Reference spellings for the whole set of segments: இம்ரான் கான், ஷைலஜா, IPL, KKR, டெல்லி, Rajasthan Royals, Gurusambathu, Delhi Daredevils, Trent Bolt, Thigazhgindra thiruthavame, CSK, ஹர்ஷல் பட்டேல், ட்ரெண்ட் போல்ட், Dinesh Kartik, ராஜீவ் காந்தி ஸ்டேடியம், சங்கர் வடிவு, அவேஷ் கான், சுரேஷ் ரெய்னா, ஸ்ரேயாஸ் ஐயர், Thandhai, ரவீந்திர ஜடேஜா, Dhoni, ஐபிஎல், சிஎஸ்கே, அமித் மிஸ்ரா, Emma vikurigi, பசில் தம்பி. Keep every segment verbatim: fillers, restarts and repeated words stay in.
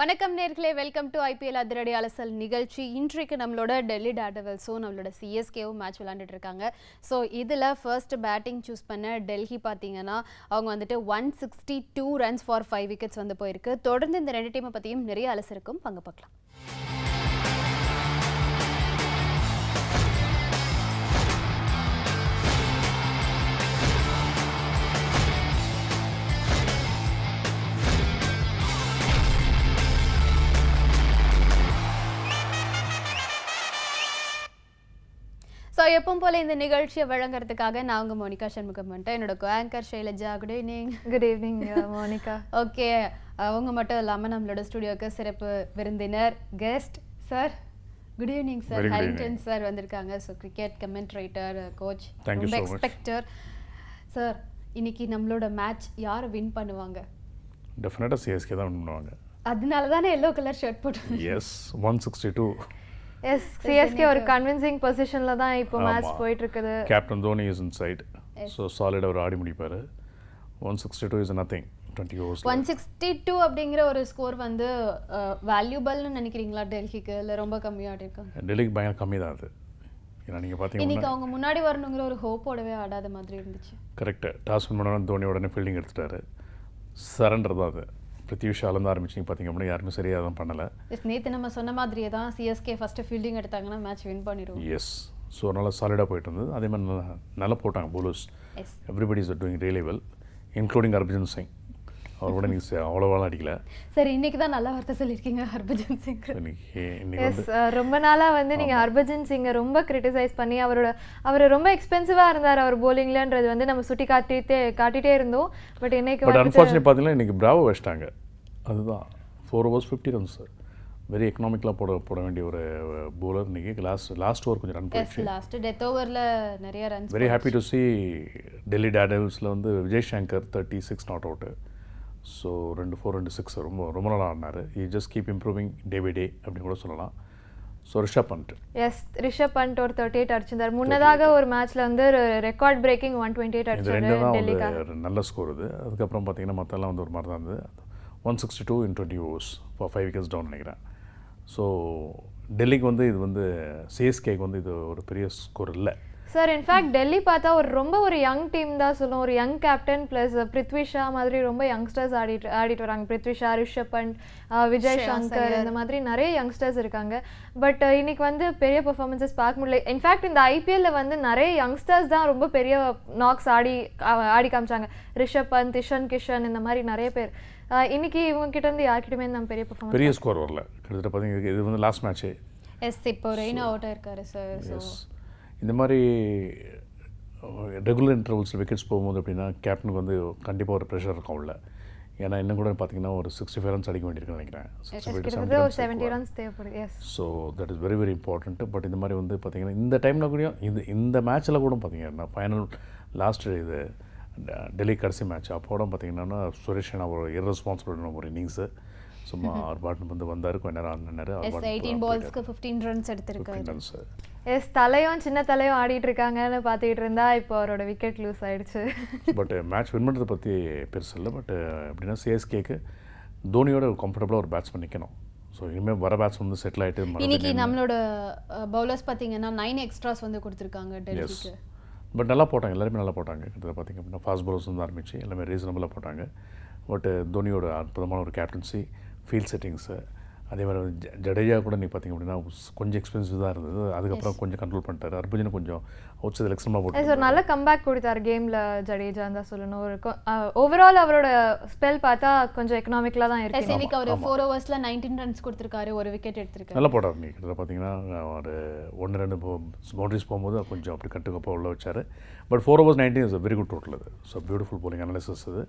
வணக்கம் நேயர்களே, welcome to ஐபிஎல் அதிரடி அலசல் நிகழ்ச்சி. இன்றைக்கு நம்மளோட டெல்லி டேர்டெவில்ஸும் நம்மளோட சிஎஸ்கேவும் மேட்ச் விளையாண்டுட்டு இருக்காங்க. ஸோ இதில் ஃபர்ஸ்ட் பேட்டிங் சூஸ் பண்ண டெல்லி பார்த்தீங்கன்னா அவங்க வந்துட்டு one sixty two runs for five wickets வந்து போயிருக்கு. தொடர்ந்து இந்த ரெண்டு டீமை பற்றியும் நிறைய அலசிருக்கும், பங்கு பார்க்கலாம். ஸோ எப்பவும் போல இந்த நிகழ்ச்சியை வழங்குறதுக்காக நான் உங்க மோனிகா சண்முகம் வந்துட்டேன். என்னோட anchor ஷைலஜா. Good evening. Good evening Monica. Okay, அவங்க மட்டும் இல்லாமல் நம்மளோட ஸ்டுடியோக்கு சிறப்பு விருந்தினர் guest sir. Good evening sir. Harrington sir வந்திருக்காங்க. ஸோ கிரிக்கெட் கமெண்ட்ரேட்டர், கோச், ரொம்ப எக்ஸ்பெக்டர் சார். இன்னைக்கு நம்மளோட மேட்ச் யார் வின் பண்ணுவாங்க? டெஃபினட்டாக சிஎஸ்கே தான் வின் பண்ணுவாங்க. அதனால தானே எல்லோ கலர் ஷர்ட் போட்டு. Yes, one sixty two. Yes, C S K ஒரு கன்வின்சிங் பொசிஷன்ல தான் இப்போ மேட்ச் போயிட்டு இருக்குது. Captain Dhoni is in side. So சாலிடா ஒரு ஆடி முடிப்பாரு. One sixty two is nothing. இருபது ஓவர்ஸ். ஒன் சிக்ஸ்டி டூ அப்படிங்கற ஒரு ஸ்கோர் வந்து வேல்யூபிள்னு நினைக்கிறீங்களா டெல்லிக்கு, இல்ல ரொம்ப கம்மியா இருக்கு? டெல்லிக்கு பயங்கர கம்மி தான் அது. ஏன்னா நீங்க பாத்தீங்கன்னா இன்னைக்கு அவங்க முன்னாடி வரணும்ங்கற ஒரு ஹோப்போடவே ஆடாத மாதிரி இருந்துச்சு. கரெக்ட். டாஸ் வின் பண்ணானே தோனி உடனே ஃபீல்டிங் எடுத்துட்டாரு. சரண்டர் தான் அது. பிருத்வி ஷாலேருந்து ஆரம்பிச்சிங்க பார்த்திங்க அப்படின்னா யாருமே சரியாக தான் பண்ணலை. எஸ், நேற்று நம்ம சொன்ன மாதிரியே தான் சிஎஸ்கே ஃபஸ்ட்டு ஃபீல்டிங் எடுத்தாங்கன்னா மேட்ச் வின் பண்ணிடுவோம். எஸ், ஸோ நல்லா சாலிடாக போயிட்டு இருந்தது. அதே மாதிரி நல்லா நல்லா போட்டாங்க bowlers. Yes, everybody is doing really well, including Harbhajan Singh. அவர் கூட நீங்கள் அவ்வளோவாலாம் அடிக்கல சார். இன்றைக்கி தான் நல்லா வார்த்தை சொல்லியிருக்கீங்க ஹர்பஜன் சிங். எஸ், ரொம்ப நாளாக வந்து நீங்கள் ஹர்பஜன் சிங்கை ரொம்ப கிரிட்டிசைஸ் பண்ணி அவரோட அவர் ரொம்ப எக்ஸ்பென்சிவாக இருந்தார் அவர் போலிங்லன்றது வந்து நம்ம சுட்டி காட்டிட்டே காட்டிகிட்டே இருந்தோம். பட் இன்னைக்கு பட் அன்ஃபார்ச்சுனேட் பார்த்தீங்கன்னா இன்றைக்கி பிராவோ வச்சிட்டாங்க. அதுதான் four overs fifty runs. Very எக்கனாமிக்கலாக போட போட வேண்டிய ஒரு போலர். இன்றைக்கி லாஸ்ட் லாஸ்ட் ஓவர் கொஞ்சம் ரன் போயிடுச்சு. லாஸ்ட் டெத் ஓவரில் நிறைய runs. Very happy to see டெல்லி டேர்டெவில்ஸில் வந்து Vijay Shankar thirty six not out. So ரெண்டு ஃபோர் ரெண்டு சிக்ஸ் ரொம்ப ரொம்ப நல்லா ஆடினார். ஈ just keep improving day by day அப்படின்னு கூட சொல்லலாம். ஸோ ரிஷப் பண்ட். எஸ், ரிஷப் பண்ட் ஒரு தேர்ட்டி எயிட் அடிச்சிருந்தார். முன்னதாக ஒரு மேட்ச்சில் வந்து record breaking one twenty eight அடிச்சிருந்தார். நல்ல ஸ்கோர் இது. அதுக்கப்புறம் பார்த்தீங்கன்னா மற்றெல்லாம் வந்து ஒரு மாதிரி தான் இருந்தது. One sixty two in twenty overs for five wickets down நினைக்கிறேன். ஸோ டெல்லிக்கு வந்து இது வந்து சிஎஸ்கேக்கு வந்து இது ஒரு பெரிய ஸ்கோர் இல்லை சார். இன்ஃபேக்ட் டெல்லி பார்த்தா ஒரு ரொம்ப ஒரு யங் டீம் தான் சொல்லும். ஒரு young captain plus Prithvi Shaw மாதிரி ரொம்ப யங்ஸ்டர்ஸ் ஆடிட்டு ஆடிட்டு வராங்க. பிருத்வி ஷா, ரிஷப் பண்ட், விஜய் சங்கர், இந்த மாதிரி நிறைய யங்ஸ்டர்ஸ் இருக்காங்க. பட் இன்னைக்கு வந்து பெரிய பெர்ஃபார்மன்ஸஸ் பார்க்க முடியல. இன்ஃபேக்ட் இந்த ஐபிஎல்ல வந்து நிறைய யங்ஸ்டர்ஸ் தான் ரொம்ப பெரிய நாக்ஸ் ஆடி ஆடி காமிச்சாங்க. ரிஷப் பந்த், திஷன் கிஷன், இந்த மாதிரி நிறைய பேர். இன்னைக்கு இவங்க கிட்ட இருந்து யார்கிட்டயுமே நம்ம பெரிய பெர்ஃபார்மன்ஸ் பெரிய ஸ்கோர் வரல. கிட்டத்தட்ட பாத்தீங்க இது வந்து லாஸ்ட் மேட்ச். எஸ், இப்போ ரெய்னா அவுட் ஆயிருக்காரு சார். சோ இந்த மாதிரி ரெகுலர் இன்டர்வல்ஸில் விக்கெட்ஸ் போகும்போது அப்படின்னா கேப்டனுக்கு வந்து கண்டிப்பாக ஒரு ப்ரெஷர் இருக்கும் உள்ள. ஏன்னா இன்னும் கூட பார்த்தீங்கன்னா ஒரு சிக்ஸ்டி ஃபைவ் ரன்ஸ் அடிக்க வேண்டியிருக்குன்னு நினைக்கிறேன். So that is very very important. But இந்த மாதிரி வந்து பார்த்தீங்கன்னா இந்த டைமில் கூட இந்த இந்த மேட்ச்சில் கூட பார்த்தீங்கன்னா ஃபைனல் லாஸ்ட் இது டெல்லி கடைசி மேட்ச் அப்போட பார்த்தீங்கன்னா சுரேஷ் ரெய்னா ஒரு இர்ரெஸ்பான்சிபிளான ஒரு இன்னிங்ஸு. சும்மா அவர் பாட்டன் வந்து வந்தார், கொஞ்ச நேரம் ஆடினார். பதினெட்டு பால்ஸ்க்கு பதினைந்து ரன்ஸ் எடுத்திருக்காரு. எஸ், தலையும் சின்ன தலையும் ஆடிட்டு இருக்காங்கன்னு பார்த்துக்கிட்டு இருந்தா இப்போ அவரோட விக்கெட் லூஸ் ஆயிடுச்சு. பட் மேட்ச் வின் பண்ணுறதை பற்றி பெருசு இல்லை. பட் எப்படின்னா சிஎஸ்கேக்கு தோனியோட கம்ஃபர்டபுளாக ஒரு பேட்ஸ்மேன் நிற்கணும். ஸோ இனிமேல் வர பேட்ஸ்மேன் வந்து செட்டில் ஆகிட்டு. இன்னைக்கு நம்மளோட பவுலர்ஸ் பார்த்தீங்கன்னா நைன் எக்ஸ்ட்ராஸ் வந்து கொடுத்துருக்காங்க டெல்லிக்கு. பட் நல்லா போட்டாங்க, எல்லாருமே நல்லா போட்டாங்க. கிட்டத்தட்ட பார்த்திங்க அப்படின்னா ஃபாஸ்ட் பவுலர்ஸ் வந்து ஆரம்பிச்சு எல்லாமே ரீசனபுளாக போட்டாங்க. பட் தோனியோட அற்புதமான ஒரு கேப்டன்சி, ஃபீல்ட் செட்டிங்ஸு, அதே மாதிரி வந்து ஜடேஜா கூட நீங்கள் பார்த்திங்க அப்படின்னா கொஞ்சம் எக்ஸ்பென்சிவ் தான் இருந்தது. அதுக்கப்புறம் கொஞ்சம் கண்ட்ரோல் பண்ணிட்டாரு. ஹர்பஜன் கொஞ்சம் அவுட் சைட் எக்ஸ்ட்ரமாக போட்டார். ஒரு நல்ல கம்பேக் கொடுத்தார் கேமில் ஜடேஜான்னு தான் சொல்லணும். ஒரு ஓவரால் அவரோட ஸ்பெல் பார்த்தா கொஞ்சம் எக்கனாமிக்கலாக தான் இருக்குது. இன்னைக்கு அவர் ஃபோர் ஓவர்ஸில் நைன்டீன் ரன்ஸ் கொடுத்துருக்காரு, ஒரு விக்கெட் எடுத்துருக்காரு. நல்லா போட்டார். நீங்கள் இதில் பார்த்தீங்கன்னா ஒரு ஒன்று ரெண்டு பவுண்டரிஸ் போகும்போது கொஞ்சம் அப்படி கட்டுக்கப்பாக உள்ள வச்சார். But four overs nineteen is very good total. அது ஸோ பியூட்டிஃபுல் போலிங் அனாலிசிஸ் அது.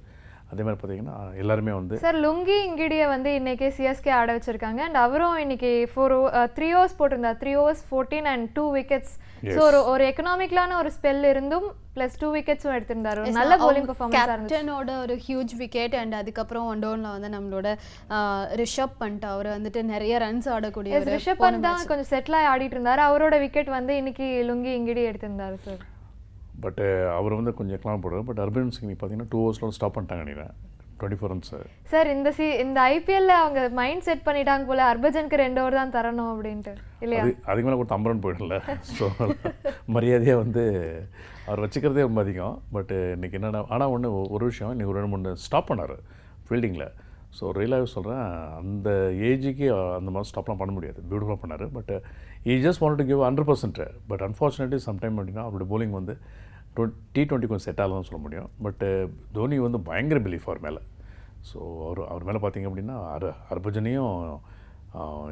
அதே மாதிரி பார்த்தீங்கன்னா எல்லாருமே வந்து சார் லுங்கி இங்கிடியை வந்து இன்றைக்கி சிஎஸ்கே ஆட வச்சுருக்காங்க. அண்ட் அவரும் இன்றைக்கி ஃபோர் ஓ த்ரீ ஓவர்ஸ் போட்டிருந்தார். Three overs fourteen and two wickets. So ஒரு ஒரு எக்கனாமிக்கலான ஒரு ஸ்பெல் இருந்தும் ப்ளஸ் டூ விக்கெட்ஸும் எடுத்திருந்தார். ஒரு நல்ல போலிங் பர்ஃபார்மன்ஸாக இருந்துச்சு. கேப்டனோட ஒரு ஹியூஜ் விக்கெட். அண்ட் அதுக்கப்புறம் ஒன் டவுனில் வந்து நம்மளோட ரிஷப் பண்ட் அவர் வந்துட்டு நிறைய ரன்ஸ் ஆடக்கூடிய ரிஷப் பண்ட் தான் கொஞ்சம் செட்டிலாக ஆடிட்டு இருந்தார். அவரோட விக்கெட் வந்து இன்றைக்கி லுங்கி இங்கிடி எடுத்திருந்தார் சார். பட் அவர் வந்து கொஞ்சம் எக்கலாம் போடுறாரு. பட் ஹர்பஜன் சிங் பார்த்தீங்கன்னா டூ ஹவர்ஸில் ஸ்டாப் பண்ணிட்டாங்க. நினைக்கிறேன் twenty-four runs. Sir, in the see in the I P L la mind set pannitaanga pole Harbhajan ku two over dhaan tharanum abindru illaya adhu mela or one hundred run poidilla so mariyadaiya vande avar vechikiradhe romba adhigam but innikku enna ana one oru vishayam innikku rendu moonu stop pannaru fielding la so realize solran and age ku and ma stop la panna mudiyadhu beautiful pannaru but he just wanted to give one hundred percent but unfortunately sometime adina avaru bowling vande T twenty को set Alam सोल्ला Mudiya, but Dhoni वंदो बायंगर believer Mela, so और और मेला पातिंग अपड़ीना are हरभजनीयो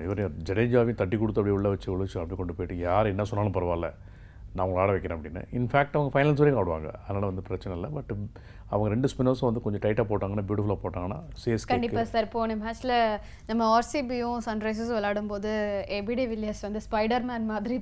ये वाले जरेजा भी thirty कुड़ता भी उल्ला बच्चे उल्लो chart कोण्टे पेटी यार इन्ना सोनाल परवाला, नाम उल्ला रखे ना अपड़ीना, in fact आँग finals वाले आउट वांगा, अनाना वंदो प्रचन नल्ला, but அவங்க ரெண்டு ஸ்பின்னர்ஸ் வந்து கொஞ்சம் டைட்டா போட்டாங்கனா பியூட்டிஃபுல்லா போட்டாங்கனா C S K கண்டிப்பா சார் போன மேட்ச்ல நம்ம R C B யும் சன்ரைசர்ஸ் விளையாடும்போது A B D வில்லியர்ஸ் வந்து ஸ்பைடர்மேன் மாதிரி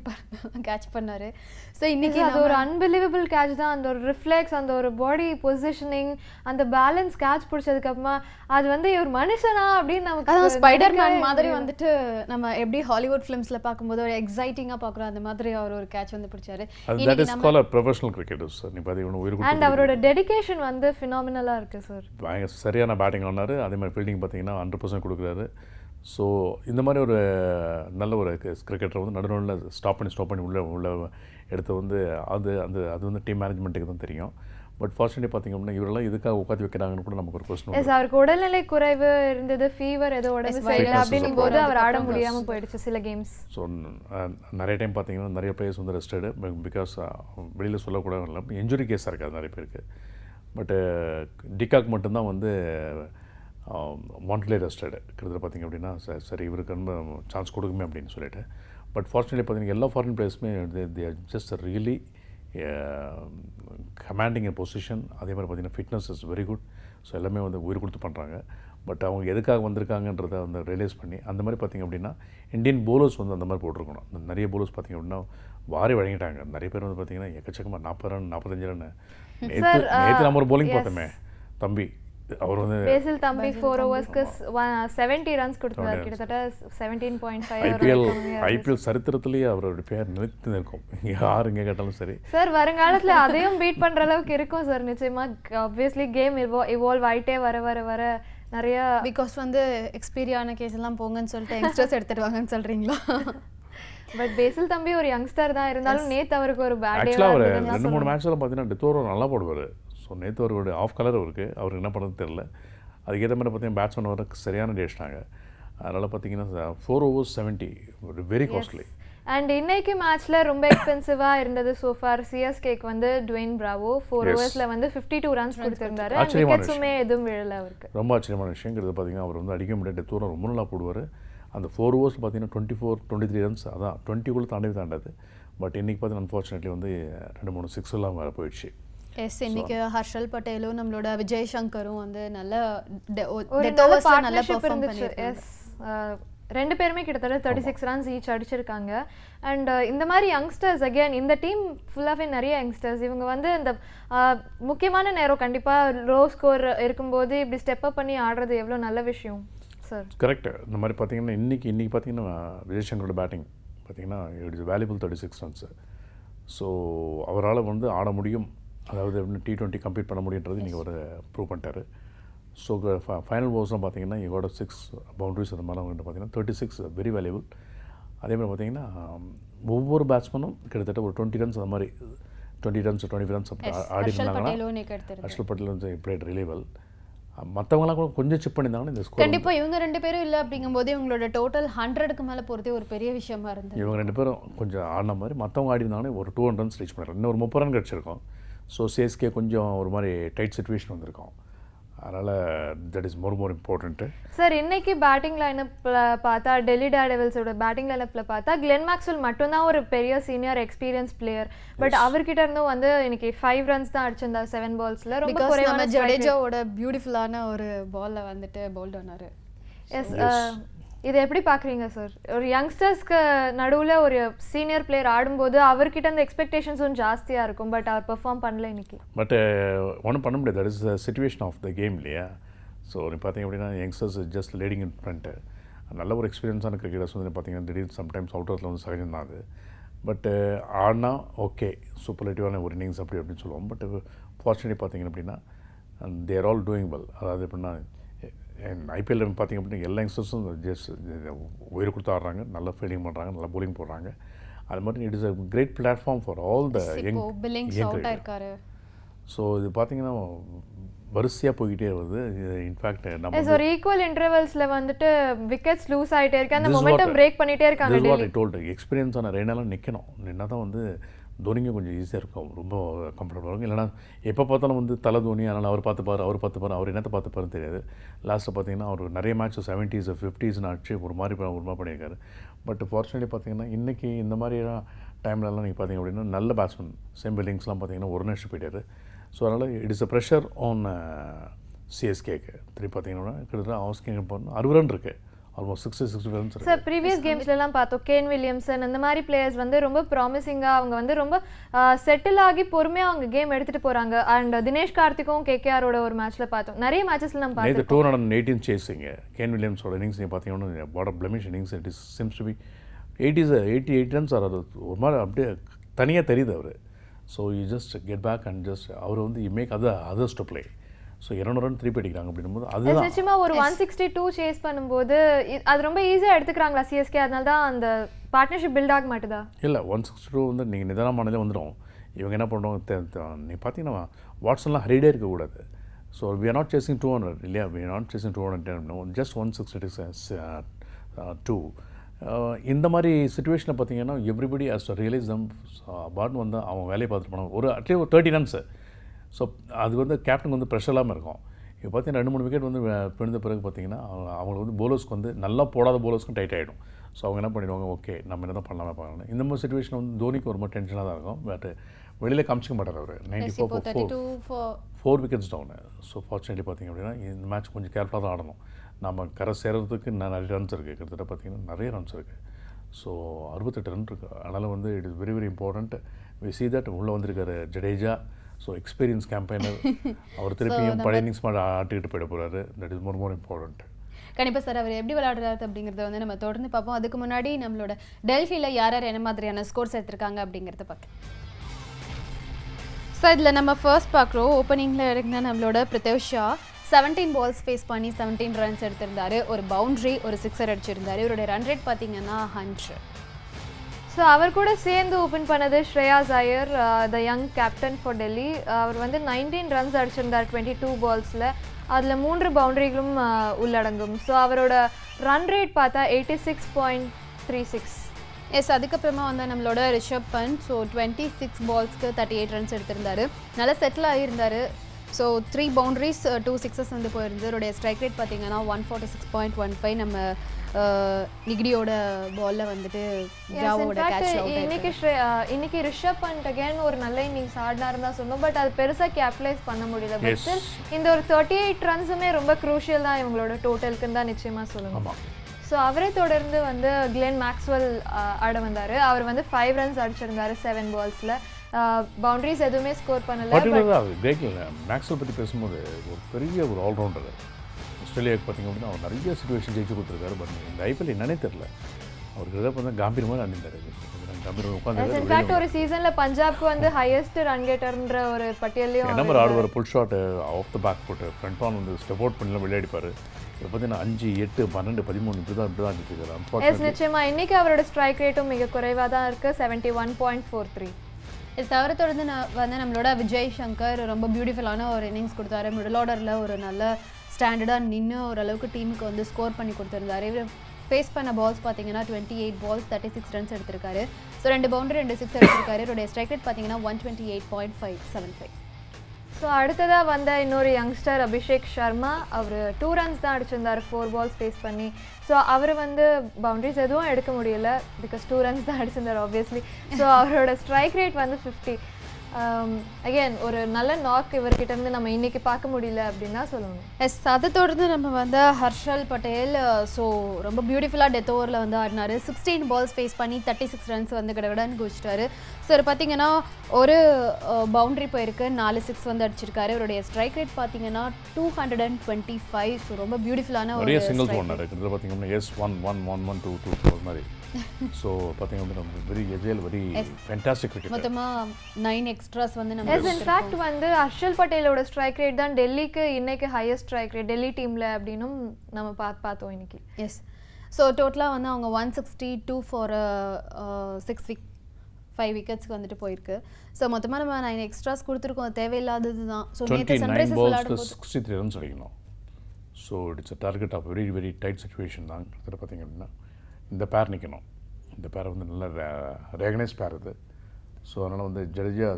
கேட்ச் பண்ணாரு சோ இன்னைக்கு அது ஒரு அன்பிலீவபிள் கேட்ச் தான் அந்த ஒரு ரிஃப்ளெக்ஸ் அந்த ஒரு பாடி பொசிஷனிங் அந்த பேலன்ஸ் கேட்ச் பிடிச்சதுக்கு அப்புறமா அது வந்து ஒரு மனுஷனா அப்படி நமக்கு அது ஸ்பைடர்மேன் மாதிரி வந்துட்டு நம்ம எப்படி ஹாலிவுட் filmsல பாக்கும்போது ஒரு எக்ஸைட்டிங்கா பாக்குற அந்த மாதிரி அவர் ஒரு கேட்ச் வந்து பிடிச்சாரு that is called a professional cricketer sir நீ பாதி ஒரு உயிர் கொடுத்து and அவரோட டெடிகேஷன் வந்து phenomenal-ஆ இருக்கு சார். பயங்கர சரியான பேட்டிங் ஆனாரு. அதே மாதிரி ஃபீல்டிங் பாத்தீங்கன்னா one hundred percent கொடுக்கறாரு. சோ இந்த மாதிரி ஒரு நல்ல ஒரு கிரிக்கெட்டர் வந்து நடுநடுல ஸ்டாப் பண்ணி ஸ்டாப் பண்ணி உள்ள உள்ள எடுத்து வந்து அது அந்த அது வந்து டீம் மேனேஜ்மென்ட்க்கு தான் தெரியும். பட் ஃபர்ஸ்ட்லயே பாத்தீங்க அப்படினா இவரெல்லாம் எதுக்காக உட்கார்ந்து வைக்கறாங்கன்னு கூட நமக்கு ஒரு क्वेश्चन இருக்கு. எஸ் அவருக்கு உடல்நிலை குறைவு இருந்தது, ஃபீவர் ஏதோ உடம்பு சரியில்லை அப்படினும் போது அவர் ஆட முடியாம போயிடுச்சு சில கேம்ஸ். சோ நிறைய டைம் பாத்தீங்கன்னா நிறைய பிளேயர்ஸ் வந்து ரெஸ்டட் பிகாஸ் வெளியில சொல்ல கூட இல்ல இன்ஜூரி கேஸ் இருக்கு நிறைய பேருக்கு. பட்டு டிகாக் மட்டும்தான் வந்து மான்ட்லே ரெஸ்டட் கிட்டத்தட்ட பார்த்திங்க அப்படின்னா சரி இவருக்கு ரொம்ப சான்ஸ் கொடுக்குமே அப்படின்னு சொல்லிட்டு பட் ஃபார்ச்சுனேட்லி பார்த்தீங்கன்னா எல்லா ஃபாரின் பிளேயர்ஸுமே they are just really commanding a position அதே மாதிரி பார்த்திங்கன்னா fitness is very good so எல்லாமே வந்து உயிர் கொடுத்து பண்ணுறாங்க பட் அவங்க எதுக்காக வந்திருக்காங்கன்றதை வந்து ரியலைஸ் பண்ணி அந்த மாதிரி பார்த்திங்க அப்படின்னா இந்தியன் போலர்ஸ் வந்து அந்த மாதிரி போட்டிருக்கணும் நிறைய போலர்ஸ் பார்த்திங்க அப்படின்னா வாரி வழங்கிட்டாங்க நிறைய பேர் வந்து பார்த்திங்கன்னா எக்கச்சக்கமாக நாற்பது ரன் நாற்பத்தஞ்சு ரன் நேத்து நேத்து நம்ம ஒரு bowling பார்த்தமே தம்பி அவர் வந்து பேசில் தம்பி four overs-க்கு seventy runs கொடுத்தாரு கிட்டத்தட்ட seventeen point five ஐபிஎல் ஐபிஎல் சரித்திரத்திலேயே அவரோட பேர் நிலைத்து நிற்கும் யாருங்க கேட்டாலும் சரி சார் வருங்காலத்துல அதையும் பீட் பண்ற அளவுக்கு இருக்கும் சார் நிச்சயமா obviously game evolve ஆயிட்டே வர வர வர நிறைய because வந்து எக்ஸ்பீரியன்ஸ் ஆன கேஸ் எல்லாம் போங்கன்னு சொல்லிட்டு யங்ஸ்டர்ஸ் எடுத்துடுவாங்கன்னு சொல்றீங்களா பட் பேசில் தம்பி ஒரு யங்ஸ்டர் தான் இருந்தாலும் நேத்து அவருக்கு ஒரு பேட் டே வந்து ரெண்டு மூணு மேட்ச்ல பாத்தீங்கன்னா டெத்தோர் நல்லா போடுவாரு சோ நேத்து அவரோட ஆஃப் கலர் இருக்கு அவருக்கு என்ன பண்றது தெரியல அதுக்கு ஏத்த மாதிரி பாத்தீங்கன்னா பேட்ஸ்மேன் அவருக்கு சரியான டேஷ்டாங்க அதனால பாத்தீங்கன்னா four overs seventy very costly and இன்னைக்கு மேட்ச்ல ரொம்ப எக்ஸ்பென்சிவா இருந்தது so far C S K க்கு வந்து Dwayne Bravo four overs-ல வந்து fifty-two runs கொடுத்திருந்தாரு and விக்கெட்ஸ்மே எதுவும் விழல அவருக்கு ரொம்ப ஆச்சரியமான விஷயம் கிட்ட பாத்தீங்கன்னா அவர் வந்து அடிக்க முடியல டெத்தோர் ரொம்ப நல்லா போடுவாரு அந்த ஃபோர் ஓவர்ஸ் பார்த்தீங்கன்னா twenty four twenty three runs அதான் டுவெண்ட்டிக்குள்ளே தாண்டவே தாண்டாது பட் இன்றைக்கி பார்த்தீங்கன்னா அன்ஃபார்ச்சுனேட்லி வந்து ரெண்டு மூணு சிக்ஸ் எல்லாம் வர போயிடுச்சு எஸ் இன்னைக்கு ஹர்ஷல் பட்டேலும் நம்மளோட விஜய் சங்கரும் வந்து நல்ல நல்ல பெர்ஃபார்ம் பண்ணிருக்காங்க எஸ் ரெண்டு பேருமே கிட்டத்தட்ட thirty-six runs each அடிச்சிருக்காங்க அண்ட் இந்த மாதிரி யங்ஸ்டர்ஸ் அகைன் இந்த டீம் ஃபுல்லாகவே நிறைய யங்ஸ்டர்ஸ் இவங்க வந்து இந்த முக்கியமான நேரம் கண்டிப்பாக லோ ஸ்கோர் இருக்கும்போது இப்படி ஸ்டெப் அப் பண்ணி ஆடுறது எவ்வளோ நல்ல விஷயம் கரெக்ட் இந்த மாதிரி பார்த்தீங்கன்னா இன்னைக்கு இன்னைக்கு பார்த்தீங்கன்னா விஜய் சங்கரோட பேட்டிங் பார்த்தீங்கன்னா it is valuable thirty-six runs so அவரால் வந்து ஆட முடியும் அதாவது டி டுவெண்ட்டி கம்ப்ளீட் பண்ண முடியுன்றது நீங்கள் ஒரு ப்ரூவ் பண்ணிட்டாரு ஸோ ஃபைனல் ஓவர்ஸ்லாம் பார்த்தீங்கன்னா இவரோட சிக்ஸ் பவுண்ட்ரிஸ் அந்த மாதிரிலாம் வந்து பார்த்தீங்கன்னா தேர்ட்டி சிக்ஸ் வெரி வேல்யூபிள் அதே மாதிரி பார்த்தீங்கன்னா ஒவ்வொரு பேட்ஸ்மேனும் கிட்டத்தட்ட ஒரு டுவெண்ட்டி ரன்ஸ் அந்த மாதிரி twenty runs twenty five runs ஆடி இருந்தாங்கன்னா ஹர்ஷல் பட்டேல் வந்து பிளேட் ரியலி வெல் மற்றவங்களாம் கூட கொஞ்சம் செக் பண்ணியிருந்தாங்கன்னா இந்த ஸ்கோர் கண்டிப்பாக இவங்க ரெண்டு பேரும் இல்லை அப்படிங்கும்போது இவங்களோட டோட்டல் ஹண்ட்ரடுக்கு மேலே போகிறதே ஒரு பெரிய விஷயமா இருந்தது இவங்க ரெண்டு பேரும் கொஞ்சம் ஆடின மாதிரி மற்றவங்க ஆடி இருந்தாங்கன்னா ஒரு டூ ஹண்ட்ரட் ரன்ஸ் ரீச் பண்ணிடுறாங்க இன்னும் ஒரு முப்பது ரன் கிடச்சிருக்கோம் ஸோ C S K கொஞ்சம் ஒரு மாதிரி டைட் சுச்சுவேஷன் வந்திருக்கோம் அதனால that is more more important sir இன்னைக்கு பேட்டிங் லைனப்ல பார்த்தா டெல்லி டேர்டெவில்ஸோட பேட்டிங் லைனப்ல பார்த்தா கிளென் மேக்ஸ்வெல் மட்டும்தான் ஒரு பெரிய சீனியர் எக்ஸ்பீரியன்ஸ் பிளேயர் பட் அவர்கிட்ட இருந்தும் வந்து இன்னைக்கு ஃபைவ் ரன்ஸ் தான் அடிச்சிருந்தார் செவன் பால்ஸ்ல ரொம்ப குறைவான ஜடேஜாவோட பியூட்டிஃபுல்லான ஒரு பால்ல வந்துட்டு பவுல்ட் ஆனாரு எஸ் இதை எப்படி பார்க்குறீங்க சார் ஒரு யங்ஸ்டர்ஸ்க்கு நடுவில் ஒரு சீனியர் பிளேயர் ஆடும்போது அவர்கிட்ட அந்த எக்ஸ்பெக்டேஷன்ஸும் ஜாஸ்தியாக இருக்கும் பட் அவர் பெர்ஃபார்ம் பண்ணல இன்னைக்கு பட் ஒன்றும் பண்ண முடியாது that is the situation of the game இல்லையா ஸோ பார்த்தீங்க அப்படின்னா youngsters just leading in front நல்ல ஒரு எக்ஸ்பீரியன்ஸான கிரிக்கெட்டர்ஸ் வந்து பார்த்தீங்கன்னா திடீர்னு சம்டைம்ஸ் அவுட்டர்ஸில் வந்து சகஜம் தான் அது பட் ஆடினா ஓகே சூப்பர்லேட்டிவான ஒரு இன்னிங்ஸ் அப்படி அப்படின்னு சொல்லுவோம் பட் ஃபார்ச்சுனேட்லி பார்த்தீங்கன்னா அப்படின்னா and they are all doing well. And I P L ல பாத்தீங்கன்னா எல்லா யங்ஸ்டர்ஸும் just உயிர் கொடுத்து ஆடுறாங்க, நல்ல ஃபீல்டிங் பண்றாங்க, நல்ல bowling போடுறாங்க. அது மட்டும் it is a great platform for all the young bowlings out ஆயிருக்காரு. So இது பாத்தீங்கன்னா வருஷியா போயிட்டே வருது. In fact நம்ம is ஒரு equal intervals ல வந்துட்டு wickets loose ஆயிட்டே இருக்க, அந்த momentum break பண்ணிட்டே இருக்காங்க. This is what I told you. Experience ஆன ரெய்னால நிக்கணும். என்னதான் வந்து தோனிங்க கொஞ்சம் ஈஸியாக இருக்கும், ரொம்ப கம்ஃபர்டபுளாக இருக்கும். இல்லைனா எப்போ பார்த்தாலும் வந்து தலை தோனி, அதனால் அவர் பார்த்துப்பார் அவர் பார்த்துப்பார் அவர் என்னத்தை பார்த்துப்பாரு தெரியாது. லாஸ்ட்டில் பார்த்தீங்கன்னா அவர் நிறைய மேட்ச் செவன்ட்டீஸ் ஃபிஃப்டிஸ்னு ஆச்சு, ஒரு மாதிரி ஒரு மாதிரி பண்ணியிருக்காரு. பட் ஃபார்ச்சுனேட்லி பார்த்தீங்கன்னா இன்றைக்கி இந்த மாதிரி டைம்லலாம் நீங்கள் பார்த்தீங்க அப்படின்னா நல்ல பேட்ஸ்மேன் சேம் பில்லிங்ஸ்லாம் பார்த்தீங்கன்னா ஒரு நிமிஷம் போயிட்டார். ஸோ அதனால் it is a pressure on சிஎஸ்கேக்கு. திருப்பி பார்த்தீங்கன்னா கிட்டத்தட்ட ஆஸ்கிங் பண்ணணும், அறுபது ரன் இருக்குது, almost sixty sixty-five runs. Sir, previous games la lam paathom Kane Williamson and the mari players vandu romba promising ah avanga vandu romba settle aagi porumaya avanga game edutittu poranga. And Dinesh Kartikum K K R oda or match la paathom, nariya matches la nam paathom two hundred eighteen chasing Kane Williamson oda innings ne paathinga, what a blemish innings it is. Seems to be eighty-eight runs or or mari apdi thaniya theriyudhu avaru. So you just get back and just avaru vandu you make other others to play. So two hundred run திருப்பி அடிக்கறாங்க அப்படினும்போது அதுதான் நிச்சயமா ஒரு one sixty-two chase பண்ணும்போது அது ரொம்ப ஈஸியா எடுத்துக்கறாங்க சிஎஸ்கே. அதனால தான் அந்த பார்ட்னர்ஷிப் பில்ட் ஆக மாட்டதா இல்ல one sixty-two வந்து நீங்க நிதானமானதே வந்துரும். இவங்க என்ன பண்றாங்க நீ பாத்தீங்கன்னா வாட்சன்லாம் ஹரிடே இருக்க கூடாது. So we are not chasing two hundred, இல்லையா, we are not chasing two hundred ten, no, just one sixty-two. இந்த மாதிரி சிச்சுவேஷன்ல பாத்தீங்கன்னா everybody has to realise them part வந்து அவங்க வேலைய பார்த்து பண்ண ஒரு அட்லீஸ்ட் ஒரு thirty ரன்ஸ். ஸோ அது வந்து கேப்டனுக்கு வந்து ப்ரெஷர் இல்லாமல் இருக்கும். இப்போ பார்த்தீங்கன்னா ரெண்டு மூணு விக்கெட் வந்து பிறந்த பிறகு பார்த்தீங்கன்னா அவங்களுக்கு வந்து போலர்ஸ்க்கு வந்து நல்லா போடாத போலர்ஸ்க்கும் டைட் ஆகிடும். ஸோ அவங்க என்ன பண்ணிடுவாங்க, ஓகே நம்ம என்ன தான் பண்ணலாமே பார்க்கலாம். இந்த மாதிரி சுச்சுவேஷன் வந்து தோனிக்கு ஒரு மாதிரி டென்ஷனாக தான் இருக்கும். பட் வெளியில் காமிச்சிக்க மாட்டார் அவர். Ninety four four four wickets down. So fortunately பார்த்திங்க அப்படின்னா இந்த மேட்ச் கொஞ்சம் கேர்ஃபுல்லாக தான் ஆடணும். நம்ம கரை சேர்கிறதுக்கு நிறைய ரன்ஸ் இருக்குது, கிட்டத்தட்ட பார்த்திங்கன்னா நிறைய ரன்ஸ் இருக்குது. ஸோ அறுபத்தெட்டு ரன் இருக்குது. அதனால் வந்து it is very very important. We see that உள்ளே வந்திருக்காரு ஜடேஜா. ஸோ எக்ஸ்பீரியன்ஸ் கேம்பெயினர், அவர் திருப்பியும் பழைய இன்னிங்ஸ் மாதிரி ஆட்டிக்கிட்டு போயிட போகிறாரு. That is more more important. கண்டிப்பாக சார், அவர் எப்படி விளையாடுறாரு அப்படிங்கிறத வந்து நம்ம தொடர்ந்து பார்ப்போம். அதுக்கு முன்னாடி நம்மளோட டெல்லியில் யார் யார் என்ன மாதிரியான ஸ்கோர்ஸ் எடுத்திருக்காங்க அப்படிங்கிறத பார்க்க. சார், இதில் நம்ம ஃபர்ஸ்ட் பார்க்குறோம் ஓப்பனிங்கில் இருக்குன்னா நம்மளோட Prithvi Shaw seventeen balls face பண்ணி செவன்டீன் ரன்ஸ் எடுத்திருந்தாரு, ஒரு பவுண்ட்ரி ஒரு சிக்ஸர் அடிச்சிருந்தாரு. இவருடைய ரன் ரேட் பார்த்தீங்கன்னா ஹண்ட்ரட். ஸோ அவர் கூட சேர்ந்து ஓப்பன் பண்ணது ஸ்ரேயாஸ் ஐயர், the young captain for டெல்லி. அவர் வந்து நைன்டீன் ரன்ஸ் அடிச்சிருந்தார் டுவெண்ட்டி டூ பால்ஸில், அதில் மூன்று பவுண்டரிகளும் உள்ளடங்கும். ஸோ அவரோட ரன் ரேட் பார்த்தா eighty six point three six. Yes, அதுக்கப்புறமா வந்து நம்மளோட Rishabh Pant. So twenty six பால்ஸ்க்கு தேர்ட்டி எயிட் ரன்ஸ் எடுத்திருந்தார், நல்லா செட்டில் ஆகியிருந்தார். So three boundaries two sixes வந்து போயிருந்தது. அவருடைய ஸ்ட்ரைக் ரேட் பார்த்தீங்கன்னா one forty six point one five. நம்ம நிகிடியோட பால்ல வந்துட்டு ஜாவோட கேட்ச் அவுட். இன்னைக்கு இன்னைக்கு ரிஷப் பண்ட் அகைன் ஒரு நல்ல இன்னிங்ஸ் ஆடினாருன்னு தான் சொன்னோம். பட் அது பெருசா கேப்டலைஸ் பண்ண முடியல. பட் ஸ்டில் இந்த ஒரு தேர்ட்டி எயிட் ரன்ஸுமே ரொம்ப க்ரூஷியல் தான் இவங்களோட டோட்டலுக்குன்னு தான் நிச்சயமா சொல்லணும். ஸோ அவரை தொடர்ந்து வந்து கிளென் மேக்ஸ்வெல் ஆட வந்தாரு. அவர் வந்து ஃபைவ் ரன்ஸ் அடிச்சிருந்தாரு செவன் பால்ஸ்ல, பவுண்டரிஸ் எதுவுமே ஸ்கோர் பண்ணல. மேக்ஸ்வெல் பத்தி பேசும்போது ஒரு பெரிய ஒரு ஆல்ரவுண்டர். ஆஸ்திரேலியாவுக்கு பார்த்திங்க அப்படின்னா அவர் நிறைய சுச்சுவேஷன் ஜெயிச்சு கொடுத்துருக்காரு. பட் இந்த ஐபிஎல் என்னன்னே தெரில அவருக்கு எதாவது பார்த்தா கம்பீரமாக அணிந்தார். கம்பீரமாக உட்காந்து இன்ஃபேக்ட் ஒரு சீசனில் பஞ்சாப்க்கு வந்து ஹையஸ்ட் ரன் கேட்டர்ன்ற ஒரு பட்டியலையும் என்ன மாதிரி ஆடுவார். Pull shot off the back போட்டு ஃப்ரண்ட் பான் வந்து ஸ்டெப்அவுட் பண்ணலாம் விளையாடிப்பார். இப்போ பார்த்தீங்கன்னா அஞ்சு எட்டு பன்னெண்டு பதிமூணு இப்படி தான் இப்படி தான் அனுப்பிச்சிருக்காரு. எஸ், நிச்சயமாக இன்றைக்கி அவரோட ஸ்ட்ரைக் ரேட்டும் மிக குறைவாக தான் இருக்குது, seventy one point four three. Yes, அவரை தொடர்ந்து நான் வந்து நம்மளோட விஜய் சங்கர் ரொம்ப பியூட்டிஃபுல்லான ஒரு இன்னிங்ஸ் கொடுத்தாரு. மிடில் ஆர்டரில் ஒரு நல்ல ஸ்டாண்டர்டாக நின்று ஓரளவுக்கு டீமுக்கு வந்து ஸ்கோர் பண்ணி கொடுத்துருந்தாரு. இவர் ஃபேஸ் பண்ண பால்ஸ் பார்த்தீங்கன்னா twenty eight balls thirty six runs எடுத்திருக்காரு. ஸோ ரெண்டு பவுண்டரி ரெண்டு சிக்ஸ் எடுத்திருக்காரு. இவருடைய ஸ்ட்ரைக் ரேட் பார்த்தீங்கன்னா one twenty eight point five seven five. So அடுத்ததாக வந்த இன்னொரு யங்ஸ்டர் அபிஷேக் சர்மா. அவர் டூ ரன்ஸ் தான் அடிச்சிருந்தார் ஃபோர் பால்ஸ் ஃபேஸ் பண்ணி. ஸோ அவர் வந்து பவுண்டரிஸ் எதுவும் எடுக்க முடியல, பிகாஸ் டூ ரன்ஸ் தான் அடிச்சிருந்தார் ஆப்வியஸ்லி. ஸோ அவரோட ஸ்ட்ரைக் ரேட் வந்து ஃபிஃப்டி. அகெயின் ஒரு நல்ல நாக் இவர்கிட்ட இருந்து நம்ம இன்னைக்கு பார்க்க முடியல அப்படின்னா சொல்லணும். எஸ், அதை தொடர்ந்து நம்ம வந்து ஹர்ஷல் பட்டேல். ஸோ ரொம்ப பியூட்டிஃபுல்லாக டெத் ஓவரில் வந்து ஆடினார். சிக்ஸ்டீன் பால்ஸ் ஃபேஸ் பண்ணி தேர்ட்டி சிக்ஸ் ரன்ஸ் வந்து கடகடன்னு குதிச்சிட்டாரு. ஸோ பார்த்தீங்கன்னா ஒரு பவுண்ட்ரி போயிருக்கு, நாலு சிக்ஸ் வந்து அடிச்சிருக்காரு. இவருடைய ஸ்ட்ரைக் ரேட் பார்த்தீங்கன்னா two hundred and twenty five. So ரொம்ப பியூட்டிஃபுல்லான ஒரு சிங்கிள் போனார். கிட்டத்தட்ட பார்த்தீங்கன்னா yes one one one one two two மாதிரி So, very agile, very yes. fantastic cricketer. nine extras. Yes, in fact, Harshal Patel's strike rate than Delhi's highest strike rate. Delhi team la abdinum nama path path hoiniki. Yes. So, total one sixty-two for uh, uh, six weeks. five wickets vandittu poirukku so mothama nama nine extras kuduthirukkom thevai illadadhu dhaan so netha sunrisers vilaadum sixty-three runs adikano so it's a target of very very tight situation dhaan adha pathinga indha pair nikkanum indha pair vandu nalla recognize pair adhu so anana vandu Jadeja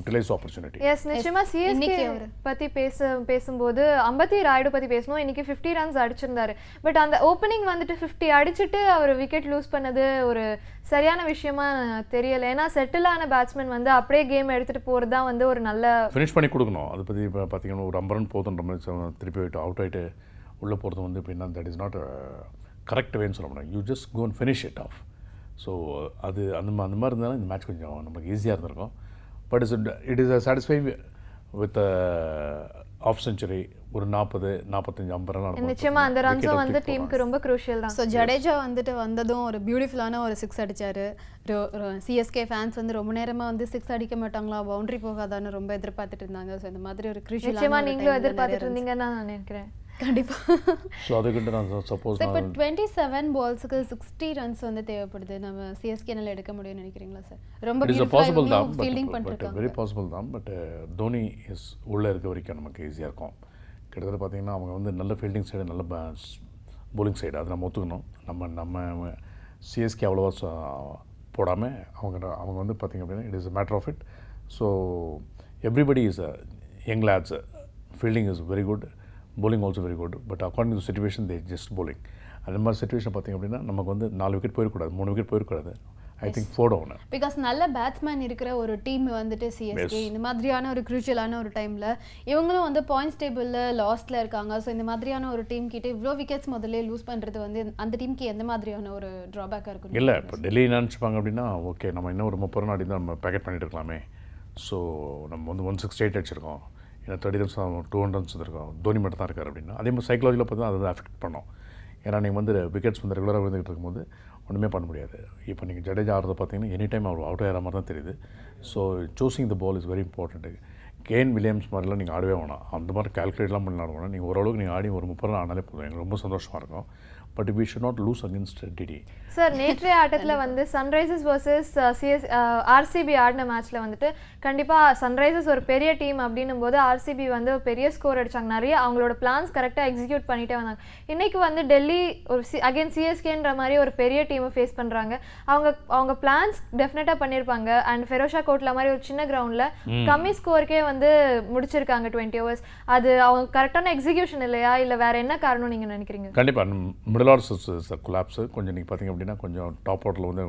utilize opportunity yes Nishima C S K patti pesumbodhu Ambathi Raidu patti pesnom iniki fifty runs adichirundaru but and the opening vandittu fifty adichittu avaru wicket lose pannadhu oru சரியான விஷயமா தெரியல ஏனா settle ஆன batsman வந்து அப்படியே game எடுத்துட்டு போறதா வந்து ஒரு நல்ல finish பண்ணி கொடுக்கணும் அது பத்தி பாத்தீங்கன்னா ஒரு ஐம்பது ரன் போதுன்ற மாதிரி திருப்பி போய் அவுட் ஆயிட்டு உள்ள போறது வந்து அப்படினா that is not a correct way னு சொல்றோம் you just go and finish it off so அது அந்த அந்த மாதிரி இருந்தா இந்த மேட்ச் கொஞ்சம் நமக்கு ஈஸியா இருந்திருக்கும் but it is a satisfying with a half century ஒரு forty, forty-five, fifty ரன் ஆகும். நிச்சயமா அந்த ரன்ஸ் வந்து டீமுக்கு ரொம்ப crucial தான். சோ ஜடேஜா வந்துட்டு வந்ததும் ஒரு பியூட்டிஃபுல்லான ஒரு six அடிச்சாரு. C S K ஃபேன்ஸ் வந்து ரொம்ப நேரமா வந்து six அடிக்க மாட்டாங்களா பவுண்டரி போகாதான்னு ரொம்ப எதிர்பார்த்துட்டு இருந்தாங்க. சோ இந்த மாதிரி ஒரு crucial நிச்சயமா நீங்களும் எதிர்பார்த்துட்டு இருந்தீங்கன்னு நான் நினைக்கிறேன். கண்டிப்பா. சோ அதுக்கு நான் சப்போஸ் நான் இப்போ twenty-seven பால்ஸ்க்கு sixty ரன்ஸ் வந்து தேவைப்படுது. நம்ம C S K னால எடுக்க முடியும்னு நினைக்கிறீங்களா சார்? ரொம்ப possible தான். ஃபீல்டிங் பண்றதுக்கு very possible தான். பட் தோனி இஸ் உள்ள இருக்க வரைக்கும் நமக்கு ஈஸியா இருக்கும். கிட்டத்தட்ட பார்த்தீங்கன்னா அவங்க வந்து நல்ல ஃபீல்டிங் சைடு நல்ல போலிங் சைடு அதை நம்ம ஒத்துக்கணும் நம்ம நம்ம சிஎஸ்கே அவ்வளோவா போடாமல் அவங்க அவங்க வந்து பார்த்திங்க அப்படின்னா it is a matter of it so everybody is a young lads fielding is very good bowling also very good but according to situation they just bowling அந்த மாதிரி சுச்சுவேஷன் பார்த்திங்க அப்படின்னா நமக்கு வந்து நாலு விக்கெட் போயிருக்கூடாது மூணு விக்கெட் போயிருக்கூடாது I think four down. Because நல்ல பேட்ஸ்மேன் இருக்கிற ஒரு டீம் வந்துட்டு C S K இந்த மாதிரியான ஒரு க்ரூஷியலான ஒரு டைம்ல இவங்களும் வந்து பாயிண்ட்ஸ் டேபிள்ல லாஸ்ட்ல இருக்காங்க சோ இந்த மாதிரியான ஒரு டீம் கிட்ட இவ்ளோ விக்கெட்ஸ் முதல்ல லூஸ் பண்றது வந்து அந்த டீமுக்கு என்ன மாதிரியான ஒரு டிராபேக்கா இருக்கும் இல்ல இப்ப டெல்லி நினைச்சுப்பாங்க அப்படினா ஓகே நம்ம இன்னும் ஒரு முப்பது ரன் அடிச்சா நம்ம பேக்கெட் பண்ணிட்டு இருக்கலாமே சோ நம்ம வந்து one sixty-eight அடிச்சிருக்கோம் இன்னும் thirty runs two hundred runs வச்சிருக்கோம் தோனி மட்டும் தான் இருக்காரு அப்படினா அதே மாதிரி சைக்காலஜில பார்த்தா அது அஃபெக்ட் பண்ணும் ஏன்னா நீங்க வந்து விக்கெட்ஸ் வந்து ரெகுலரா வந்துட்டு இருக்கும்போது ஒண்ணுமே பண்ண முடியாது இப்போ நீங்கள் ஜடேஜா ஆடுறது பார்த்தீங்கன்னா எனி டைம் அவர் அவுட் ஆகிற மாதிரி தான் தெரியுது so choosing the ball is very important Kane Williams மாதிரிலாம் நீங்கள் ஆடவே வேணாம் அந்த மாதிரி கால்குலேட்லாம் பண்ணலாம் வேணாம் நீங்கள் ஓரளவுக்கு நீங்கள் ஆடி ஒரு முப்பது ரன் ஆனாலே போதும் எனக்கு ரொம்ப சந்தோஷமாக இருக்கும் but we should not lose against DD sir நேற்றைய ஆட்டத்தில் வந்து சன்ரைசர்ஸ் வர்சஸ் சிஎஸ் ஆர்சிபி ஆடின மேட்ச்சில் வந்துட்டு கண்டிப்பாக சன்ரைசர்ஸ் ஒரு பெரிய டீம் அப்படின்னும் போது ஆர்சிபி வந்து ஒரு பெரிய ஸ்கோர் அடித்தாங்க நிறைய அவங்களோட பிளான்ஸ் கரெக்டாக எக்ஸிக்யூட் பண்ணிகிட்டே வந்தாங்க இன்றைக்கி வந்து டெல்லி ஒரு சி அகெயின் சிஎஸ்கேன்ற மாதிரி ஒரு பெரிய டீமை ஃபேஸ் பண்ணுறாங்க அவங்க அவங்க பிளான்ஸ் டெஃபினட்டாக பண்ணியிருப்பாங்க அண்ட் ஃபெரோஷா கோட்லா மாதிரி ஒரு சின்ன கிரவுண்டில் கம்மி ஸ்கோருக்கே வந்து முடிச்சிருக்காங்க டுவெண்ட்டி ஓவர்ஸ் அது அவங்க கரெக்டான எக்ஸிக்யூஷன் இல்லையா இல்லை வேறு என்ன காரணம் நீங்கள் நினைக்கிறீங்க கண்டிப்பாக மிடில் ஆர்டர்ஸ் கொலாப்ஸு கொஞ்சம் நீங்கள் பார்த்திங்க அப்படின்னா கொஞ்சம் டாப் ஆர்டரில் வந்து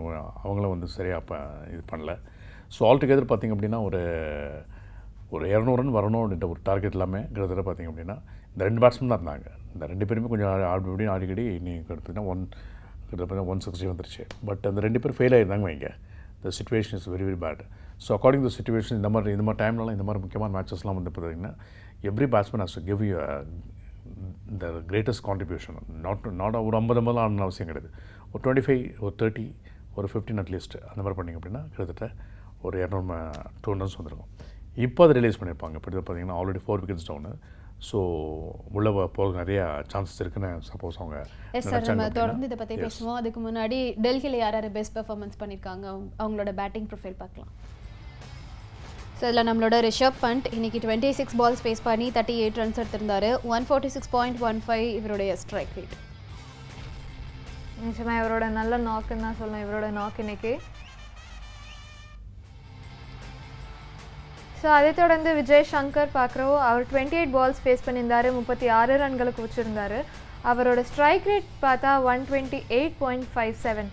அவங்களும் வந்து சரியாக இப்போ இது பண்ணல ஸோ ஆல் டுகெதர் பார்த்திங்க அப்படின்னா ஒரு ஒரு இரநூறு ரன் வரணும் அப்படின்ற ஒரு டார்கெட் எல்லாமே கிட்டத்தட்ட பார்த்திங்க அப்படின்னா இந்த ரெண்டு பேட்ஸ்மேன் தான் இருந்தாங்க இந்த ரெண்டு பேருமே கொஞ்சம் ஆடி அப்படின்னு அடிக்கடி நீங்கள் எடுத்திங்கன்னா ஒன் கிட்டத்தட்ட ஒன் சிக்ஸ்டி வந்துருச்சு பட் அந்த ரெண்டு பேர் ஃபெயில் ஆகிருந்தாங்க வைங்க the situation is very very bad so according the situation இந்த மாதிரி இந்த மாதிரி டைம்லலாம் இந்த மாதிரி முக்கியமான மேட்சஸ்லாம் வந்து பார்த்திங்கன்னா every batsman has to give you the greatest contribution not not ஒரு ஐம்பது ஐம்பதுலாம் ஆடணும்னு அவசியம் கிடையாது ஒரு டுவெண்ட்டி ஃபைவ் ஒரு தேர்ட்டி ஒரு ஃபிஃப்டின் அட்லீஸ்ட் அந்த மாதிரி பண்ணிங்க அப்படின்னா கிட்டத்தட்ட ஒரு இரநூறு டூ ஹண்ட்ரட்ஸ் வந்துருக்கும் இப்போ அதை ரிலீஸ் பண்ணியிருப்பாங்க இப்போ பார்த்தீங்கன்னா already four wickets down so உள்ள போக நிறைய சான்சஸ் இருக்குன்னு சப்போஸ் அவங்க எஸ் சார் நம்ம தொடர்ந்து இதை பற்றி பேசுவோம் அதுக்கு முன்னாடி டெல்லியில் யார் யார் பெஸ்ட் பெர்ஃபார்மன்ஸ் பண்ணியிருக்காங்க அவங்களோட பேட்டிங் ப்ரொஃபைல் பார்க்கலாம் ஸோ இதில் நம்மளோட ரிஷப் பண்ட் இன்றைக்கி டுவெண்ட்டி சிக்ஸ் பால்ஸ் ஃபேஸ் பண்ணி தேர்ட்டி எயிட் ரன்ஸ் எடுத்திருந்தாரு one forty six point one five இவருடைய ஸ்ட்ரைக் ரேட் நிச்சயமாக இவரோட நல்ல நாக்குன்னு தான் சொல்லணும் இவரோட நாக்கு இன்னைக்கு ஸோ அதை தொடர்ந்து விஜய் சங்கர் பார்க்குறோம் அவர் டுவெண்ட்டி எயிட் பால்ஸ் ஃபேஸ் பண்ணியிருந்தாரு முப்பத்தி ஆறு ரன்களுக்கு வச்சுருந்தாரு அவரோட ஸ்ட்ரைக் ரேட் பார்த்தா one twenty eight point five seven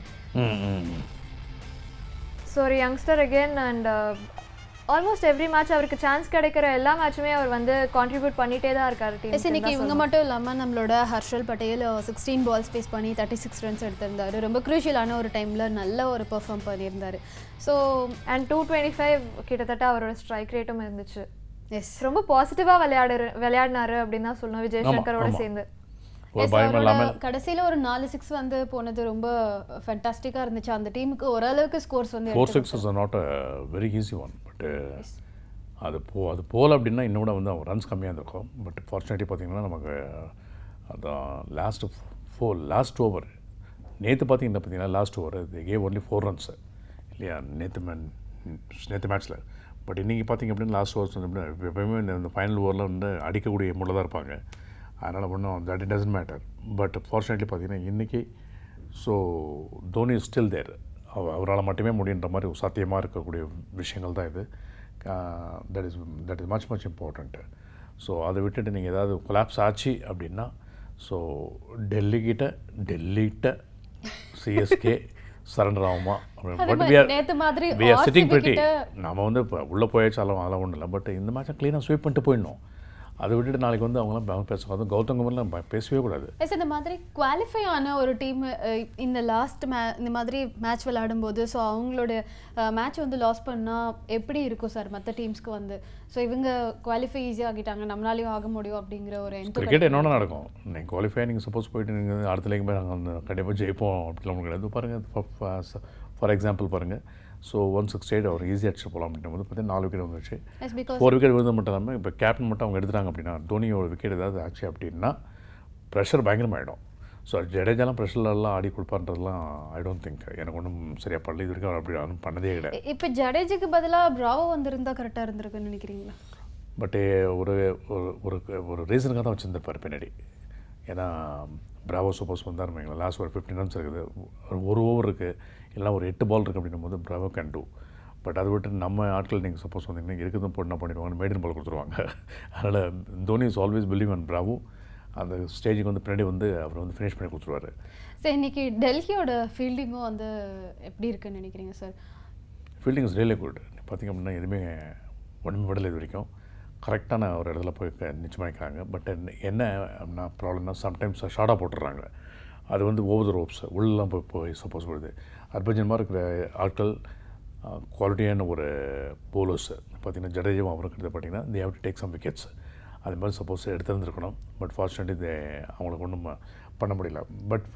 so ஒரு youngster again and almost every match அவருக்கு சான்ஸ் கிடைக்கிற எல்லா மேட்சுமே அவர் வந்து கான்ட்ரிபியூட் பண்ணிட்டே தான் இருக்காரு டீம் எஸ் இன்னைக்கு இவங்க மட்டும் இல்லாமல் நம்மளோட ஹர்ஷல் பட்டேல் sixteen balls face பண்ணி தேர்ட்டி சிக்ஸ் ரன்ஸ் எடுத்திருந்தாரு ரொம்ப க்ரூஷியலான ஒரு டைமில் நல்ல ஒரு பெர்ஃபார்ம் பண்ணியிருந்தாரு so and two twenty five கிட்டத்தட்ட அவரோட ஸ்ட்ரைக் ரேட்டும் இருந்துச்சு எஸ் ரொம்ப பாசிட்டிவாக விளையாடு விளையாடினாரு அப்படின்னு தான் சொல்லணும் விஜய் சங்கரோட சேர்ந்து ஒரு பயமில்லாம கடைசில ஒரு four six வந்து போனது ரொம்ப ஃபண்டாஸ்டிக்கா இருந்துச்சு அந்த டீமுக்கு ஓரளவுக்கு ஸ்கோர்ஸ் வந்து four six is not a very easy one but அது போ அது போல அப்படினா இன்னும் கூட வந்து ரன்ஸ் கம்மியா இருக்கும் பட் fortunately பாத்தீங்கன்னா நமக்கு அந்த லாஸ்ட் four லாஸ்ட் ஓவர் நேத்து பாத்தீங்கன்னா பாத்தீங்கன்னா last over they gave only four runs இல்லையா நேத்து நேத்து மேட்ச்ல பட் இன்னைக்கு பாத்தீங்க அப்படினா லாஸ்ட் ஓவர்ஸ் வந்து எப்பவுமே இந்த ஃபைனல் ஓவர்ல வந்து அடிக்க கூடிய மூல தான் இருப்பாங்க that it doesn't matter. But fortunately, Pathina, so Dhoni is still there. That is that is much much important. So other wicket in the collapse Achi Abdina. So Delhi delete C S K surrender Ama. But we are we are sitting pretty. But in the match a clean sweep and point. அது விட்டுட்டு நாளைக்கு வந்து அவங்கள பவுன் பேசுவாங்க கௌதம்குமர்லாம் பேசவே கூடாது S இந்த மாதிரி குவாலிஃபை ஆன ஒரு டீம் இந்த லாஸ்ட் இந்த மாதிரி மேட்ச் விளையாடும்போது சோ அவங்களோட மேட்ச் வந்து லாஸ் பண்ணா எப்படி இருக்கும் சார் மத்த டீம்ஸ்க்கு வந்து சோ இவங்க குவாலிஃபை ஈஸியா ஆகிட்டாங்க நம்மளாலயும் ஆக முடியும் அப்படிங்கற ஒரு எண்ட் கிரிக்கெட் என்னோட நடக்கும் நீங்க குவாலிஃபை நீங்க சப்போஸ் போயிட்டு நீங்க அடுத்த லீக் போய் அங்க கண்டிப்பா ஜெயிப்போம் அப்படிலாம் கிடையாது பாருங்க ஃபார் எக்ஸாம்பிள் பாருங்க So one sixty-eight or easy at Chipolam, four wicket. Four wicket was the matter. But captain matter, we did not get Dhoni or wicket that actually obtained. Na pressure bangle made on. So Jadeja la pressure la adi kulpan la I don't think. I na kono seriya padli idhar ka apni anu panna deega. Ippe Jadeja ke badala Bravo andirinda karata andirka nani kringa. But eh, oru oru oru reason ka tha uchinda parpenadi. Yana Bravo suppose bandar mengla last over fifteen runs erikade. Oru over ke. எல்லாம் ஒரு eight ball இருக்கு அப்படினும்போது Bravo can do but அது விட்டு நம்ம ஆட்கள் நீங்க suppose வந்தீங்கன்னா இருக்குத போடுனா பண்ணிடுவாங்க மேடன் பால் கொடுத்துருவாங்க அதனால Dhoni is always believe on Bravo அந்த ஸ்டேஜ்க்கு வந்து பின்னாடி வந்து அவர் வந்து finish பண்ணி கொடுத்துருவாரு சார் இன்னைக்கு டெல்லியோட ஃபீல்டிங் வந்து எப்படி இருக்குன்னு நினைக்கிறீங்க sir fielding is really good பாத்தீங்க அப்படினா எதுமே ஒண்ணுமே விடல இது வரைக்கும் கரெக்ட்டான ஒரு இடத்துல போய் நிச்சயம் பண்ணிக்கறாங்க பட் என்ன அப்படினா ப்ராப்ளம்னா sometimes ஷார்ட்டா போட்டுறாங்க அது வந்து ஓவர் தி ரோப்ஸ் உள்ள போய் சப்போஸ் வருது அர்பஜன்மா இருக்கிற ஆட்கள் குவாலிட்டியான ஒரு போலர்ஸ் பார்த்தீங்கன்னா ஜடேஜாவும் அவரும் கிட்ட பார்த்தீங்கன்னா they have to take some wickets அது மாதிரி சப்போஸ் எடுத்துருந்துருக்கணும் பட் ஃபார்ச்சுனேட்லி இது அவங்களுக்கு ஒன்றும் பண்ண முடியல பட்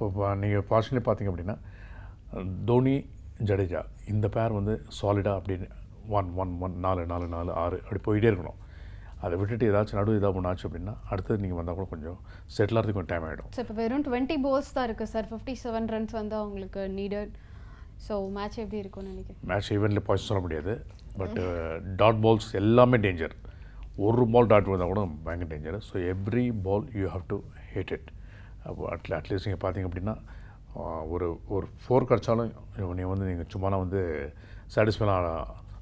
நீங்கள் ஃபார்ச்சுனேட்லி பார்த்தீங்க அப்படின்னா தோனி ஜடேஜா இந்த பேர் வந்து சாலிடாக அப்படின்னு ஒன் ஒன் ஒன் நாலு நாலு நாலு ஆறு அப்படி போயிட்டே இருக்கணும் அதை விட்டுட்டு ஏதாச்சும் நடுவு ஏதாவது ஒன்று ஆச்சு அப்படின்னா அடுத்தது நீங்கள் வந்தால் கூட கொஞ்சம் செட்டில் ஆகிறதுக்கு கொஞ்சம் டைம் ஆகிடும் சார் இப்போ வெறும் டுவெண்ட்டி போல்ஸ் தான் இருக்குது சார் ஃபிஃப்டி செவன் ரன்ஸ் வந்து அவங்களுக்கு நீடட் ஸோ மேட்ச் எப்படி இருக்கும்னு நினைக்கிறேன் மேட்ச் ஈவென்ட்ல பாய்ஸ் சொல்ல முடியாது பட் டாட் பால்ஸ் எல்லாமே டேஞ்சர் ஒரு பால் டாட் வந்தால் கூட பயங்கர danger so every ball you have to hit it அப்போ அட் அட்லீஸ்ட் நீங்கள் பார்த்தீங்க அப்படின்னா ஒரு ஒரு ஃபோர் கிடச்சாலும் நீங்கள் வந்து நீங்கள் சும்மாலாம் வந்து சாட்டிஸ்ஃபைலாம்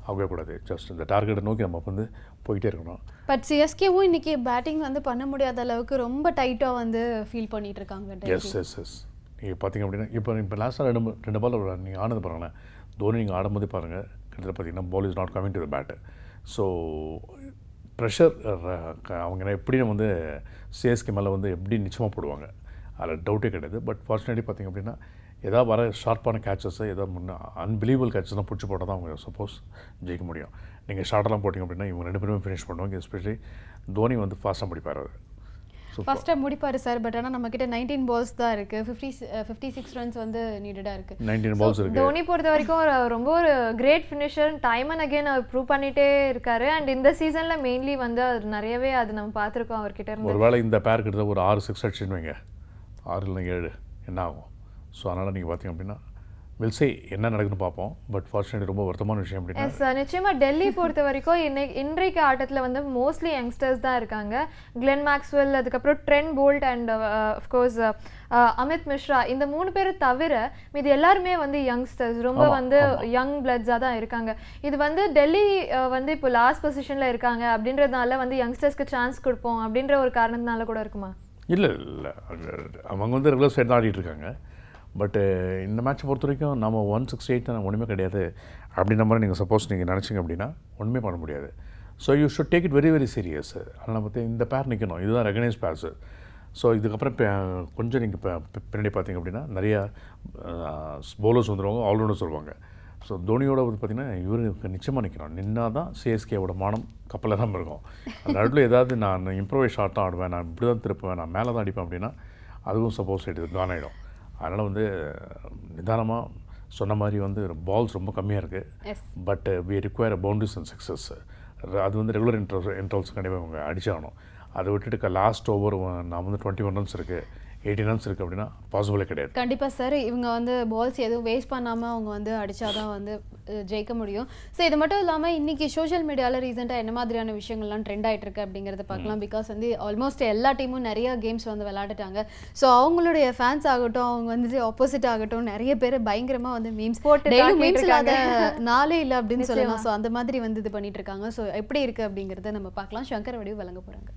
ஆகவே கூடாது ஜஸ்ட் இந்த டார்கெட்டை நோக்கி நம்ம வந்து போயிட்டே இருக்கணும் பட் சிஎஸ்கேவும் இன்னைக்கு பேட்டிங் வந்து பண்ண முடியாத அளவுக்கு ரொம்ப டைட்டா வந்து ஃபீல் பண்ணிட்டு இருக்காங்க எஸ் எஸ் எஸ் நீங்க பாத்தீங்க அப்படினா இப்போ இப்போ லாஸ்ட் ரெண்டு ரெண்டு பால் நீங்க ஆனது பாருங்க தோனி நீங்க ஆடும்போது பாருங்க கிட்டத்தட்ட பாத்தீங்கன்னா ball is not coming to the bat so pressure அவங்க எப்படியும் வந்து சிஎஸ்கே மேல வந்து எப்படி நிச்சயமா போடுவாங்க அதுல டவுட்டே கிடையாது பட் ஃபார்ச்சுனேட்லி பாத்தீங்க அப்படின்னா ஏதாவது வர ஷார்ப்பான கேட்சஸ் ஏதாவது முன்ன அன்பிலீவபிள் கேட்சஸ்லாம் பிடிச்சி போட்டால் தான் அவங்க சப்போஸ் ஜெயிக்க முடியும் நீங்கள் ஷார்ட்டெல்லாம் போட்டிங்க அப்படின்னா இவங்க ரெண்டு பேருமே ஃபினிஷ் பண்ணுவாங்க எஸ்பெஷலி தோனி வந்து ஃபாஸ்ட்டாக முடிப்பார் அது ஃபாஸ்ட்டாக முடிப்பார் சார் பட் ஆனால் நம்மக்கிட்ட நைன்டீன் பால்ஸ் தான் இருக்குது ஃபிஃப்டி ஃபிஃப்டி சிக்ஸ் ரன்ஸ் வந்து நீடடாக இருக்குது நைன்டீன் பால்ஸ் இருக்குது தோனி பொறுத்த வரைக்கும் ரொம்ப ஒரு great finisher time and again அவர் ப்ரூவ் பண்ணிகிட்டே இருக்காரு அண்ட் இந்த சீசனில் மெயின்லி வந்து அவர் நிறையவே அது நம்ம பார்த்துருக்கோம் அவர்கிட்ட இருந்து ஒருவேளை இந்த பேர் கிட்ட ஒரு ஆறு சிக்ஸ் அடிச்சுன்னு வைங்க ஆறு இல்லை ஏழு என்ன ஆகும் ஸோ அதனால் நீங்கள் பார்த்தீங்க அப்படின்னா வில் சே என்ன நடக்குதுன்னு பார்ப்போம் பட் ஃபார்ச்சுனேட்லி ரொம்ப வருத்தமான விஷயம் அப்படின்னா எஸ் சார் நிச்சயமாக டெல்லி பொறுத்த வரைக்கும் இன்னை இன்றைக்கு ஆட்டத்தில் வந்து மோஸ்ட்லி யங்ஸ்டர்ஸ் தான் இருக்காங்க கிளென் மேக்ஸ்வெல் அதுக்கப்புறம் ட்ரெண்ட் போல்ட் and of course அமித் மிஸ்ரா இந்த மூணு பேர் தவிர இது எல்லாருமே வந்து யங்ஸ்டர்ஸ் ரொம்ப வந்து யங் பிளட்ஸாக தான் இருக்காங்க இது வந்து டெல்லி வந்து இப்போ லாஸ்ட் பொசிஷனில் இருக்காங்க அப்படின்றதுனால வந்து யங்ஸ்டர்ஸ்க்கு சான்ஸ் கொடுப்போம் அப்படின்ற ஒரு காரணத்தினால கூட இருக்குமா இல்லை இல்லை அவங்க வந்து ரெகுலர் சைட் தான் ஆடிட்டு இருக்காங்க பட் இந்த மேட்ச் பொறுத்த வரைக்கும் நம்ம ஒன் சிக்ஸ்டி எயிட் தான் ஒன்றுமே கிடையாது அப்படின்ற மாதிரி நீங்கள் சப்போஸ் நீங்கள் நினச்சிங்க அப்படின்னா ஒன்றுமே பண்ண முடியாது so you should take it very very serious அதனால் பார்த்து இந்த பேர் நிற்கணும் இதுதான் ரெகனைஸ் பேர்ஸு ஸோ இதுக்கப்புறம் கொஞ்சம் நீங்கள் இப்போ பின்னாடி பார்த்தீங்க அப்படின்னா நிறையா போலர்ஸ் வந்துடுவாங்க ஆல்ரவுண்டர்ஸ் வருவாங்க ஸோ தோனியோட வந்து பார்த்திங்கன்னா இவருக்கு நிச்சயமாக நிற்கிறோம் நின்னா தான் சிஎஸ்கேவோட மானம் கப்பலில் தான் இருக்கும் அந்த நடுவில் ஏதாவது நான் இம்ப்ரூவைஸ் ஷார்ட்டாக ஆடுவேன் நான் இப்படி தான் திருப்புவேன் நான் மேலே தான் அடிப்பேன் அப்படின்னா அதுவும் சப்போஸ் இட் இஸ் கான் ஆகிடும். அதனால் வந்து நிதானமாக சொன்ன மாதிரி வந்து பால்ஸ் ரொம்ப கம்மியாக இருக்குது. But we require boundaries and sixes. அது வந்து ரெகுலர் இன்ட்ரஸ் இன்ட்ரல்ஸ் கண்டிப்பாக அவங்க அடிச்சாகணும். அதை விட்டுட்டு லாஸ்ட் ஓவர் நான் வந்து டுவெண்ட்டி ஒன் ரன்ஸ் இருக்குது, எயிட்டீன் ரன்ஸ் இருக்குது அப்படின்னா பாசிபிளே கிடையாது. கண்டிப்பாக சார், இவங்க வந்து பால்ஸ் எதுவும் வேஸ்ட் பண்ணாமல் அவங்க வந்து அடித்தாதான் வந்து ஜெயிக்க முடியும். ஸோ இது மட்டும் இல்லாமல் இன்றைக்கி சோஷியல் மீடியாவில் ரீசெண்டாக என்ன மாதிரியான விஷயங்கள்லாம் ட்ரெண்ட் ஆகிட்டு இருக்கு அப்படிங்கிறத பார்க்கலாம். பிகாஸ் வந்து ஆல்மோஸ்ட் எல்லா டீமும் நிறையா கேம்ஸ் வந்து விளையாடுட்டாங்க. ஸோ அவங்களுடைய ஃபேன்ஸ் ஆகட்டும், அவங்க வந்து ஆப்போசிட் ஆகட்டும், நிறைய பேர் பயங்கரமாக வந்து மீம்ஸ் மீம்ஸ் இல்லாத நாளே இல்லை அப்படின்னு சொல்லலாம். ஸோ அந்த மாதிரி வந்து இது பண்ணிட்டு இருக்காங்க. ஸோ எப்படி இருக்குது அப்படிங்கிறத நம்ம பார்க்கலாம். சங்கர் வடிவு வழங்க போகிறாங்க.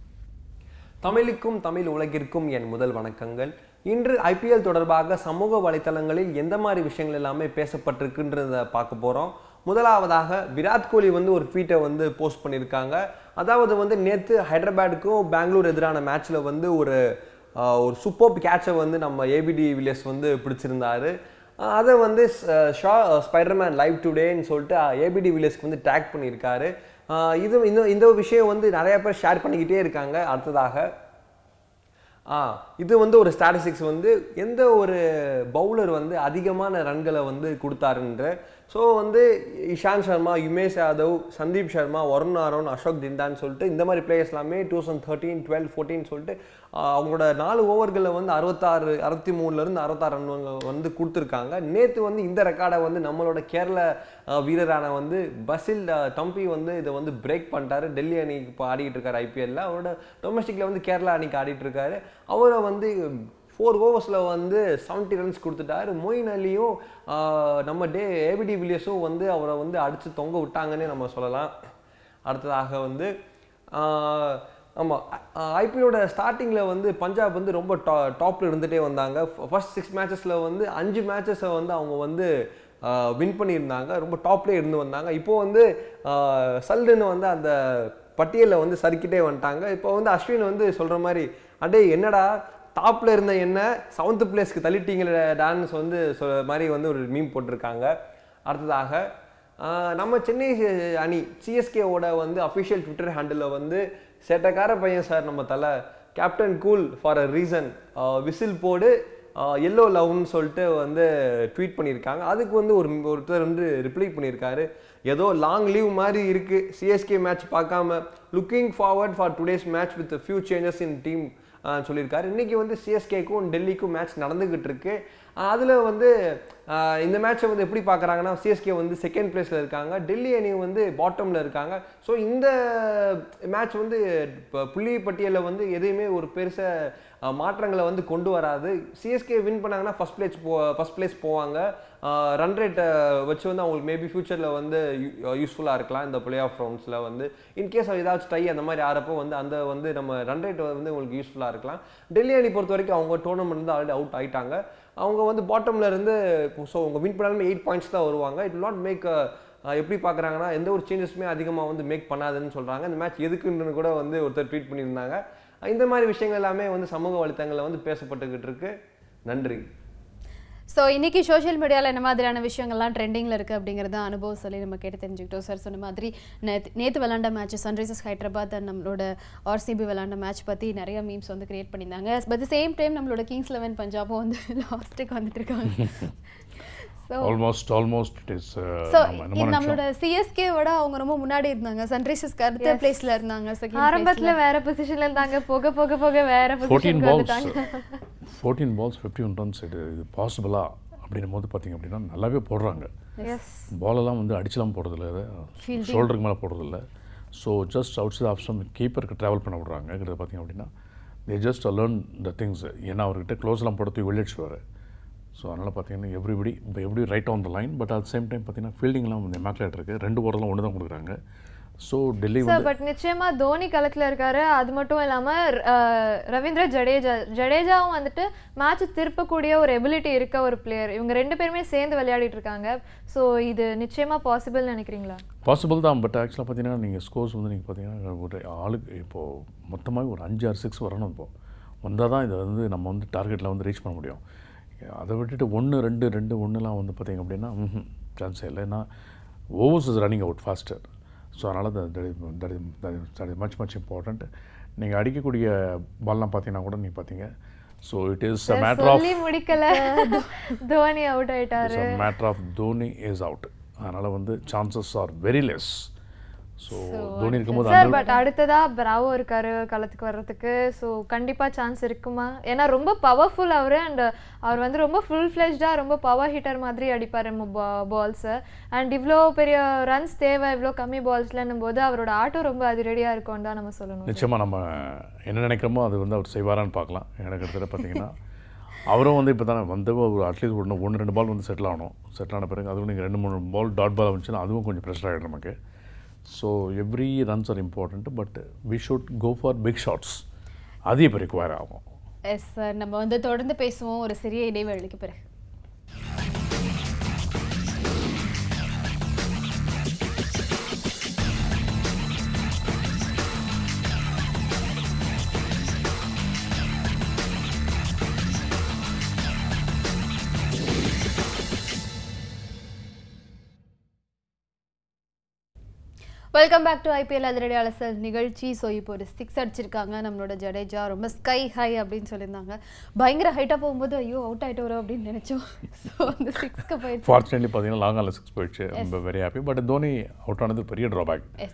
தமிழுக்கும் தமிழ் உலகிற்கும் என் முதல் வணக்கங்கள். இன்று ஐபிஎல் தொடர்பாக சமூக வலைத்தளங்களில் எந்த மாதிரி விஷயங்கள் எல்லாமே பேசப்பட்டிருக்குன்றதை பார்க்க போகிறோம். முதலாவதாக விராட் கோலி வந்து ஒரு ட்வீட்டை வந்து போஸ்ட் பண்ணியிருக்காங்க. அதாவது வந்து நேற்று ஹைதராபாடுக்கும் பெங்களூர் எதிரான மேட்ச்சில் வந்து ஒரு ஒரு சூப்பர் கேட்சை வந்து நம்ம ஏபிடி வில்லியர்ஸ் வந்து பிடிச்சிருந்தார். அதை வந்து ஷா ஸ்பைடர்மேன் லைவ் டுடேன்னு சொல்லிட்டு ஏபிடி வில்லியர்ஸ்க்கு வந்து டேக் பண்ணியிருக்காரு. இது இந்த இந்த விஷயம் வந்து நிறைய பேர் ஷேர் பண்ணிக்கிட்டே இருக்காங்க. அடுத்ததாக இது வந்து ஒரு ஸ்டாட்டிஸ்டிக்ஸ் வந்து எந்த ஒரு பவுலர் வந்து அதிகமான ரன்களை வந்து கொடுத்தாருன்ற. ஸோ வந்து இஷாந்த் சர்மா, யுமேஷ் யாதவ், சந்தீப் சர்மா, வருண் ஆரோன், அசோக் ஜிந்தான்னு சொல்லிட்டு இந்த மாதிரி பிளேயர்ஸ் எல்லாமே two thousand thirteen twelve fourteen சொல்லிட்டு அவங்களோட நாலு ஓவர்களில் வந்து அறுபத்தாறு அறுபத்தி மூணுலேருந்து அறுபத்தாறு ரன் வந்து கொடுத்துருக்காங்க. நேற்று வந்து இந்த ரெக்கார்டை வந்து நம்மளோட கேரள வீரரான வந்து பசில் தம்பி வந்து இதை வந்து பிரேக் பண்ணிட்டாரு. டெல்லி அணிக்கு இப்போ ஆடிக்கிட்டு இருக்காரு ஐபிஎல்ல. அவரோட டொமஸ்டிக்கில் வந்து கேரளா அணிக்கு ஆடிட்டு இருக்காரு. அவரை வந்து ஃபோர் ஓவர்ஸில் வந்து செவன்ட்டி ரன்ஸ் கொடுத்துட்டாரு. மொயின் அலியும் நம்ம டே ஏபிடி வில்லியர்ஸும் வந்து அவரை வந்து அடித்து தொங்க விட்டாங்கன்னே நம்ம சொல்லலாம். அடுத்ததாக வந்து ஆமாம், ஐபிஎல்லோட ஸ்டார்டிங்கில் வந்து பஞ்சாப் வந்து ரொம்ப டா டாப்பில் இருந்துகிட்டே வந்தாங்க. ஃபர்ஸ்ட் சிக்ஸ் மேட்சஸில் வந்து அஞ்சு மேட்சஸை வந்து அவங்க வந்து வின் பண்ணியிருந்தாங்க. ரொம்ப டாப்லேயே இருந்து வந்தாங்க. இப்போது வந்து சல்லுன்னு வந்து அந்த பட்டியலில் வந்து சறுக்கிட்டே வந்துட்டாங்க. இப்போ வந்து அஸ்வின் வந்து சொல்கிற மாதிரி, அடே என்னடா டாப்பில் இருந்த என்ன செவன்த்து பிளேஸ்க்கு தள்ளிட்டீங்கள டான்ஸ் வந்து சொல்கிற மாதிரி வந்து ஒரு மீம் போட்டிருக்காங்க. அடுத்ததாக நம்ம சென்னை அணி சிஎஸ்கேவோட வந்து அஃபிஷியல் ட்விட்டர் ஹேண்டில் வந்து சேட்டக்கார பையன் சார் நம்ம தலை, captain cool for a reason, whistle போடு, எல்லோ லவ்னு சொல்லிட்டு வந்து ட்வீட் பண்ணியிருக்காங்க. அதுக்கு வந்து ஒரு ஒருத்தர் வந்து ரிப்ளை பண்ணியிருக்காரு, ஏதோ லாங் லீவ் மாதிரி இருக்குது, சிஎஸ்கே மேட்ச் பார்க்காம looking forward for today's match with few changes in team சொல்லியிருக்காரு. இன்றைக்கி வந்து சிஎஸ்கேக்கும் டெல்லிக்கும் மேட்ச் நடந்துக்கிட்டு இருக்கு. அதில் வந்து இந்த மேட்ச்சை வந்து எப்படி பார்க்குறாங்கன்னா, சிஎஸ்கே வந்து செகண்ட் பிளேஸில் இருக்காங்க, டெல்லி அணி வந்து பாட்டமில் இருக்காங்க. ஸோ இந்த மேட்ச் வந்து புள்ளி பட்டியலில் வந்து எதையுமே ஒரு பெருசாக மாற்றங்களை வந்து கொண்டு வராது. சிஎஸ்கே வின் பண்ணாங்கன்னா ஃபஸ்ட் பிளேஸ் போ ஃபஸ்ட் பிளேஸ் போவாங்க. ரன் ரேட்டை வச்சு வந்து அவங்களுக்கு மேபி ஃபியூச்சரில் வந்து யூஸ்ஃபுல்லாக இருக்கலாம். இந்த பிளே ஆஃப் ரவுண்ட்ஸில் வந்து இன்கேஸ் ஏதாச்சும் டை அந்த மாதிரி ஆறப்போ வந்து அந்த வந்து நம்ம ரன் ரேட் வந்து உங்களுக்கு யூஸ்ஃபுல்லாக இருக்கலாம். டெல்லி அணி பொறுத்த வரைக்கும் அவங்க டோர்னமெண்ட் வந்து ஆல்ரெடி அவுட் ஆகிட்டாங்க. அவங்க வந்து பாட்டமில் இருந்து ஸோ அவங்க வின் பண்ணாலுமே எயிட் பாயிண்ட்ஸ் தான் வருவாங்க. இட் வில் நாட் மேக் எப்படி பார்க்குறாங்கன்னா, எந்த ஒரு சேஞ்சஸுமே அதிகமாக வந்து மேக் பண்ணாதுன்னு சொல்கிறாங்க. இந்த மேட்ச் எதுக்குன்னு கூட வந்து ஒருத்தர் ட்வீட் பண்ணியிருந்தாங்க. இந்த மாதிரி விஷயங்கள் எல்லாமே வந்து சமூக வலைத்தளங்களில் வந்து பேசப்பட்டுக்கிட்டு இருக்கு. நன்றி. ஸோ இன்றைக்கி சோஷியல் மீடியாவில் என்ன மாதிரியான விஷயங்கள்லாம் ட்ரெண்டிங்கில் இருக்குது அப்படிங்கிறத அனுபவம் சொல்லி நம்ம கேட்டு தெரிஞ்சுக்கிட்டோம். சார் சொன்ன மாதிரி நேற்று நேற்று விளாண்ட மேட்ச் சன்ரைசர்ஸ் ஹைதராபாத் அண்ட் நம்மளோட ஆர்சிபி விளாண்ட மேட்ச் பற்றி நிறைய மீம்ஸ் வந்து கிரியேட் பண்ணியிருந்தாங்க. பட் சேம் டைம் நம்மளோட கிங்ஸ் லெவன் பஞ்சாபும் வந்து லாஸ்ட்டுக்கு வந்துட்டு இருக்காங்க. So almost almost it is so நம்மளோட சிஎஸ்கே விட அவங்க ரொம்ப முன்னாடி இருந்தாங்க. சன்ரைசர்ஸ் அடுத்த பிளேஸில் இருந்தாங்க. ஆரம்பத்தில் வேறு பொசிஷனில் இருந்தாங்க, போக போக போக வேறு பொசிஷனுக்கு வந்துட்டாங்க. ஃபோர்டீன் பால்ஸ் ஃபிஃப்டின் ரன்ஸ் இது இது பாசிபிளாக அப்படின்னும் போது பார்த்திங்க அப்படின்னா நல்லாவே போடுறாங்க. பாலெல்லாம் வந்து அடிச்சலாம் போடுறதில்ல, ஷோல்டருக்கு மேலே போடுறதில்ல. So just outside off stump கீப்பருக்கு ட்ராவல் பண்ண விட்றாங்கிறது பார்த்திங்க அப்படின்னா they just learn the things. ஏன்னா அவர்கிட்ட க்ளோஸ்லாம் போடுறது வெளியேச்சுவார். ஸோ அதனால் பார்த்திங்கன்னா எவ்ரிபடி இப்போ எப்படி right on the line. But at same time பார்த்திங்கன்னா ஃபீல்டிங்லாம் வந்து மேக்லேட் இருக்குது. ரெண்டு ஓவரெலாம் ஒன்று தான் கொடுக்குறாங்க. ஸோ டெல்லி வந்து பட் நிச்சயமாக தோனி களத்தில் இருக்காரு. அது மட்டும் இல்லாமல் ரவீந்திர ஜடேஜா ஜடேஜாவும் வந்துட்டு மேட்ச் திருப்பக்கூடிய ஒரு எபிலிட்டி இருக்க ஒரு பிளேயர். இவங்க ரெண்டு பேருமே சேர்ந்து விளையாடிட்டு இருக்காங்க. ஸோ இது நிச்சயமாக பாசிபிள் நினைக்கிறீங்களா? பாசிபிள் தான். பட் ஆக்சுவலாக பார்த்தீங்கன்னா நீங்கள் ஸ்கோர்ஸ் வந்து நீங்கள் பார்த்தீங்கன்னா ஒரு ஆளுக்கு இப்போது மொத்தமாக ஒரு அஞ்சு ஆறு சிக்ஸ் வரணும். இப்போது வந்தால் தான் இதை வந்து நம்ம வந்து டார்கெட்டில் வந்து ரீச் பண்ண முடியும். அதை விட்டுட்டு ஒன்று ரெண்டு ரெண்டு ஒன்றுலாம் வந்து பார்த்திங்க அப்படின்னா சான்ஸே இல்லை. ஏன்னா overs is running out faster. So அதனால் that is much much important. நீங்கள் அடிக்கக்கூடிய பால்லாம் பார்த்தீங்கன்னா கூட நீங்கள் பார்த்தீங்க So it is a matter of Dhoni out. It is a matter of Dhoni is out. Another chances are very less. So, so Dhoni irukkum bodhu sir, but adutha Bravo irukaru kalathukku varradhukku, so kandipa chance irukuma ena romba powerful avare, and avaru vandu romba full fledged ah romba power hitter madri adipar balls, and ivlo periya runs theva ivlo kammi balls la nambodhu avaroda auto romba ready ah irukum da nama sollanum. Nichayama nama enna nenikkramo adu vandu avaru seivaran paakalam. Enakku thera pathina avaru vandu ippa vandu at least one one two ball vandu settle avanum, settle ana pirangu adu neenga two three ball dot ball avanchina aduvum konjam pressure aayidum namakku. So, every runs are important, but we should go for big shots. That is required. Yes, sir. We will talk about this in a serious way. Welcome back to I P L Adrede Alasal Nigalchi. So, you put a six at Chirkanga, Namloda Jadeja, or sky high Abdin Solinanga. Buying a height up over you out at over Abdin Nacho. So, the six cup. Fortunately, Padina Langa six perch. I am very happy, but Dhoni out under the period drawback. Yes.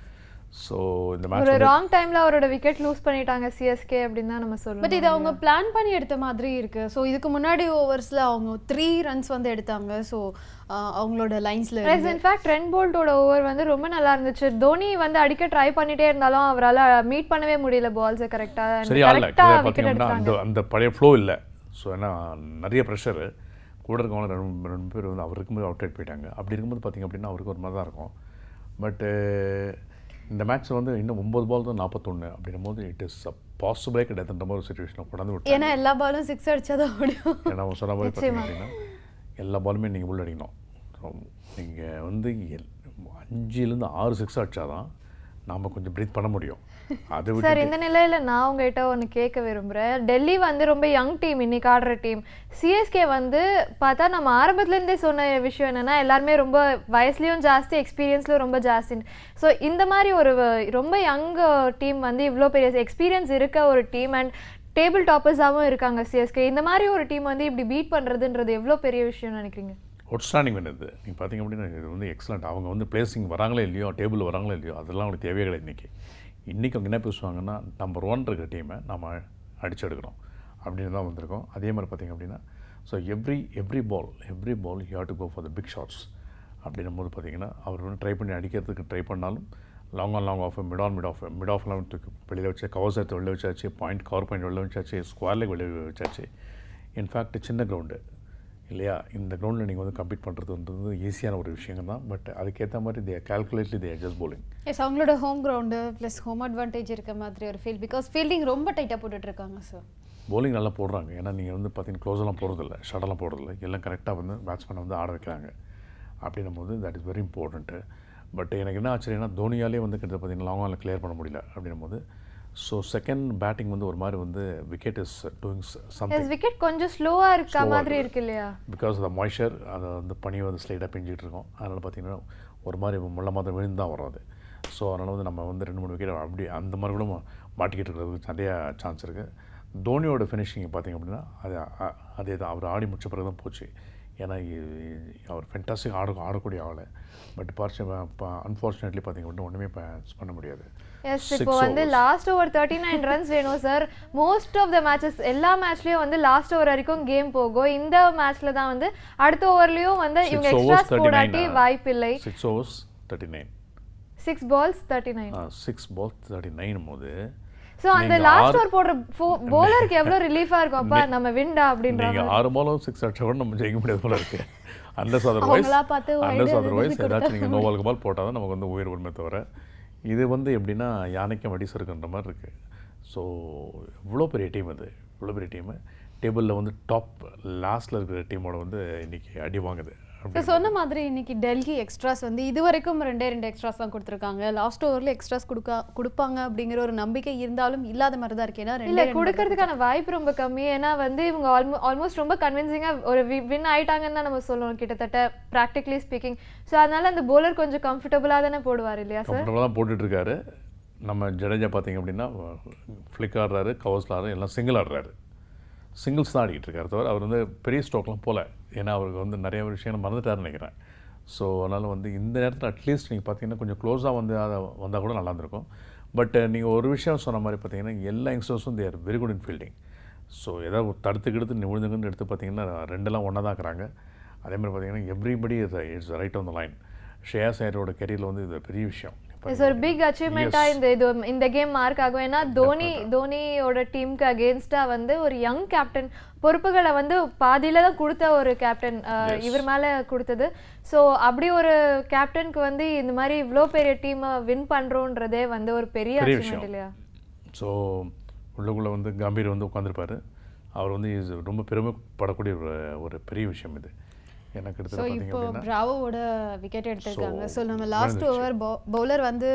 So, in the match. For a wrong time, la or a wicket lose panitanga C S K Abdina Namasola. But either on a plan panit the Madri. So, either Kumunadi overs la three runs on the Editanga. So, அவங்களோட லைன்ஸ்ல இருந்து in fact Trent Bolt ஓட over வந்து ரொம்ப நல்லா இருந்துச்சு. தோனி வந்து அடிக்க try பண்ணிட்டே இருந்தாலும் அவரால மீட் பண்ணவே முடியல பால்ஸ் கரெக்ட்டா கரெக்ட்டா பாத்தீங்கன்னா அந்த அந்த பழைய ஃப்ளோ இல்ல. சோ ஏனா நிறைய பிரஷர் கூட இருக்கவங்க ரெண்டு பேர் வந்து அவர் இருக்கும்போது அவுட் சைட் போயிட்டாங்க. அப்படி இருக்கும்போது பாத்தீங்க அப்படினா அவருக்கு ஒரு மாதிரி தான் இருக்கும். பட் இந்த மேட்ச் வந்து இன்னும் nine பால் தான் forty-one அப்படிங்கும்போது இட் இஸ் பாசிபிள் கிட்ட அந்த மாதிரி சிச்சுவேஷன்ல கொண்டு வந்து ஏனா எல்லா பாலும் six அடிச்சதா ஓடும். ஏனா சொன்ன மாதிரி பாத்தீங்கன்னா எல்லா பாலுமே நீங்க புல் அடிக்கணும். நீங்க வந்து five ல இருந்து six சிக்ஸ் அடிச்சாதான் நாம கொஞ்சம் பிரீத் பண்ண முடியும். அது சார் இந்த நிலையில நான் உங்ககிட்ட ஒன்னு கேட்க விரும்பறேன். டெல்லி வந்து ரொம்ப யங் டீம், இன்னைக்கு ஆடுற டீம். C S K வந்து பார்த்தா நம்ம ஆரம்பத்துல இருந்தே சொன்ன விஷயம் என்னன்னா எல்லாரும் ரொம்ப வயசுலயும் ಜಾಸ್ತಿ எக்ஸ்பீரியன்ஸ்ல ரொம்ப ಜಾಸ್தி. சோ இந்த மாதிரி ஒரு ரொம்ப யங் டீம் வந்து இவ்ளோ பெரிய எக்ஸ்பீரியன்ஸ் இருக்க ஒரு டீம் அண்ட் டேபிள் டாப்பர்ஸாவும் இருக்காங்க C S K. இந்த மாதிரி ஒரு டீம் வந்து இப்படி பீட் பண்றதுன்றது எவ்ளோ பெரிய விஷயம் நினைக்கிறீங்க? Outstanding win இது. நீங்க பாத்தீங்க அப்படினா இது வந்து எக்ஸலென்ட். அவங்க வந்து பிளேசிங் வராங்களே இல்லையோ, டேபிள் வராங்களே இல்லையோ, அதெல்லாம் உங்களுக்கு தேவையே கிடையாது இன்னைக்கு. இன்னைக்கு அவங்க என்ன பேசுவாங்கன்னா நம்பர் ஒன்று இருக்கிற டீமை நம்ம அடிச்சு எடுக்கிறோம் அப்படின்னு தான் வந்திருக்கோம். அதே மாதிரி பார்த்தீங்க அப்படின்னா so every every ball every ball you have to go for the big shots அப்படின்னும் போது பார்த்தீங்கன்னா அவர் வந்து ட்ரை பண்ணி அடிக்கிறதுக்கு ட்ரை பண்ணாலும் long on long off mid on mid off mid ஆஃப்லாம் வெளியில் வச்சு கவர்ஸத்தை வெளில வச்சாச்சு, பாயிண்ட் கவர் பாயிண்ட் வெளில வச்சாச்சு, ஸ்கொயர் லெக் வெளியில் வச்சாச்சு. இன்ஃபேக்ட் சின்ன கிரவுண்டு இல்லையா, இந்த கிரவுண்டில் நீங்கள் வந்து கம்ப்ளீட் பண்ணுறதுன்றது ஈஸியான ஒரு விஷயம் தான். பட் அதுக்கேற்ற மாதிரி they calculatedly they just bowling. Yes, அவங்களோட home ground plus home advantage இருக்க மாதிரி ஒரு ஃபீல், பிகாஸ் ஃபீல்டிங் ரொம்ப டைட்டாக போட்டுட்ருக்காங்க. சார் போலிங் நல்லா போடுறாங்க. ஏன்னா நீங்கள் வந்து பார்த்தீங்கன்னா க்ளோஸெல்லாம் போடுறதில்ல, ஷட்டெல்லாம் போடுறதில்ல, எல்லாம் கரெக்டாக வந்து பேட்ஸ்மேனை வந்து ஆட வைக்கிறாங்க அப்படின்னும் போது that is very important. But எனக்கு என்ன ஆச்சரியன்னா தோனியாலே வந்து கிட்ட பார்த்தீங்கன்னா லாங் ஆனில் கிளியர் பண்ண முடியல அப்படின்னும் போது so second batting வந்து ஒரு மாதிரி வந்து wicket is doing something. Yes, wicket கொஞ்சம் ஸ்லோவா இருக்க மாதிரி இருக்கு இல்லையா, because the moisture அந்த பனி வந்து ஸ்லைடா பிஞ்சிட்டு இருக்கும். அதனால பாத்தீங்கன்னா ஒரு மாதிரி முள்ள மாதிரி விழுந்து தான் வராது. ஸோ அதனால வந்து நம்ம வந்து ரெண்டு மூணு விக்கெட் அப்படி அந்த மாதிரி கூட மாட்டிக்கிட்டு இருக்கிறதுக்கு நிறைய சான்ஸ் இருக்கு. தோனியோட ஃபினிஷிங் பார்த்தீங்க அப்படின்னா அது அதே தான், அவர் ஆடி முடிச்ச பிறகு தான் போச்சு. ஏன்னா அவர் ஃபென்டாஸ்டிக் ஆட ஆடக்கூடிய ஆள். பட் அன்ஃபார்ச்சுனேட்லி பார்த்தீங்க அப்படின்னா ஒன்றுமே பண்ண முடியாது. எஸ், இப்போ வந்து last over thirty nine runs வேணும் sir. Most of the matches எல்லா மேட்ச்லேயும் வந்து லாஸ்ட் ஓவர் வரைக்கும் கேம் போகும். இந்த மேட்ச்சில் தான் வந்து அடுத்த ஓவர்லேயும் வந்து இவங்க எக்ஸ்ட்ராஸ் போடாட்டி வாய்ப்பு இல்லை. Six overs thirty nine six balls thirty nine six balls thirty nine போது சோ அந்த லாஸ்ட் ஓவர் போற bowlerக்கு எவ்ளோ ரிலீஃபா இருக்கும். அப்பா நம்ம விண்டா அப்படின்றாங்க. நீங்க ஆறு ball six அடிச்சவன நம்ம ஜெயிக்க முடியாது போல இருக்கு. அன்லஸ் अदरवाइज அன்லஸ் अदरवाइज ஏதாச்சும் நீங்க நோவாலுக்கு பால் போட்டா தான் நமக்கு வந்து உயிர் வருமே தவிர இது வந்து எப்படின்னா யானைக்கு வடி சறுக்குன்ற மாதிரி இருக்கு. ஸோ இவ்வளோ பெரிய டீம் அது, இவ்வளோ பெரிய டீம் டேபிளில் வந்து டாப் லாஸ்ட்டில் இருக்கிற டீமோட வந்து இன்னைக்கு அடி வாங்குது. சொன்ன மாதிரி இன்னைக்கு டெல்லி எக்ஸ்ட்ராஸ் வந்து இது வரைக்கும் ரெண்டே ரெண்டு எக்ஸ்ட்ராஸ் தான் கொடுத்துருக்காங்க. லாஸ்ட் ஓவரில் எக்ஸ்ட்ராஸ் கொடுக்க கொடுப்பாங்க அப்படிங்கிற ஒரு நம்பிக்கை இருந்தாலும் இல்லாத மாதிரி தான் இருக்கு. ஏன்னா இல்லை கொடுக்கறதுக்கான வாய்ப்பு ரொம்ப கம்மி. ஏன்னா வந்து இவங்க ஆல்மோ ஆல்மோஸ்ட் ரொம்ப கன்வின்சிங்காக ஒரு வின் ஆயிட்டாங்கன்னு தான் நம்ம சொல்லணும், கிட்டத்தட்ட ப்ராக்டிகலி ஸ்பீக்கிங். ஸோ அதனால அந்த போலர் கொஞ்சம் கம்ஃபர்டபுளாக தானே போடுவார் இல்லையா சார்? கம்ஃபர்டபுளாக தான் போட்டுட்டு இருக்காரு. நம்ம ஜடேஜா பார்த்தீங்க அப்படின்னா ஃப்ளிக் ஆடுறாரு, கவர்ஸ் ஆடுறாரு, எல்லாம் சிங்கிள் ஆடுறாரு. singles தான் ஆடிக்கிட்டு இருக்காரு தவிர அவர் வந்து பெரிய ஸ்டோக்லாம் போல ஏன்னா அவருக்கு வந்து நிறைய விஷயம் மறந்துட்டாருன்னு நினைக்கிறேன். ஸோ அதனால் வந்து இந்த நேரத்தில் அட்லீஸ்ட் நீங்கள் பார்த்தீங்கன்னா கொஞ்சம் க்ளோஸாக வந்து அதை வந்தால் கூட நல்லா இருந்திருக்கும். பட் நீங்கள் ஒரு விஷயம் சொன்ன மாதிரி பார்த்தீங்கன்னா எல்லா யங்ஸ்டர்ஸும் they're very good in fielding. So ஏதாவது ஒரு தடுத்துக்கெடுத்து நிமிழ்ந்துங்கன்னு எடுத்து பார்த்தீங்கன்னா ரெண்டெல்லாம் ஒன்றா தான் இருக்கிறாங்க. அதேமாதிரி பார்த்தீங்கன்னா everybody is it's right on the line. Shreyas ஐயரோட கெரியரில் வந்து இது பெரிய விஷயம். It's a big achievement in the in the game mark ago ena dhoni dhoni oda team ku against ah vande or young captain porpugala vande paadila da kudutha or captain ivar mele kuduthathu so abbi or captain ku vande indha mari ivlo periya team win pandrondrade vande or periya achievement illaya so ullukulla vande gambir vande ukandirparu avaru vande is romba peruma padakudi or periya vishayam idu. So இப்போ பிராவோட wicket எடுத்திருக்காங்க. So நம்ம last over bowler வந்து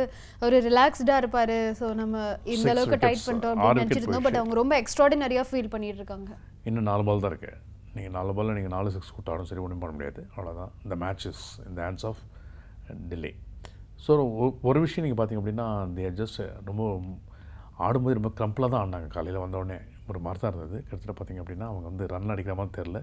ஒரு ரிலாக்ஸ்டாக இருப்பார். So நம்ம இந்த அளவுக்கு டைட் பண்ணிட்டோம் அப்படின்னு நினச்சிருந்தோம். பட் அவங்க ரொம்ப எக்ஸ்ட்ராடினரியாக ஃபீல் பண்ணிட்டு இருக்காங்க. இன்னும் நாலு பால் தான் இருக்கு. நீங்கள் நாலு பாலில் நீங்கள் நாலு சிக்ஸ் கூட்டாலும் சரி ஒன்றும் பண்ண முடியாது. அவ்வளோதான். இந்த மேட்சஸ் இந்த ஹேண்ட்ஸ் ஆஃப் டெல்லி. ஸோ ஒரு விஷயம் நீங்கள் பார்த்தீங்க அப்படின்னா இந்த ஜஸ்ட் ரொம்ப ஆடும்போது ரொம்ப கிரம்பில் தான் ஆடினாங்க. காலையில் வந்தோடனே ஒரு மாதிரி தான் இருந்தது. கிட்டத்தட்ட பார்த்தீங்க அப்படின்னா அவங்க வந்து ரன் அடிக்கிற மாதிரி தெரில.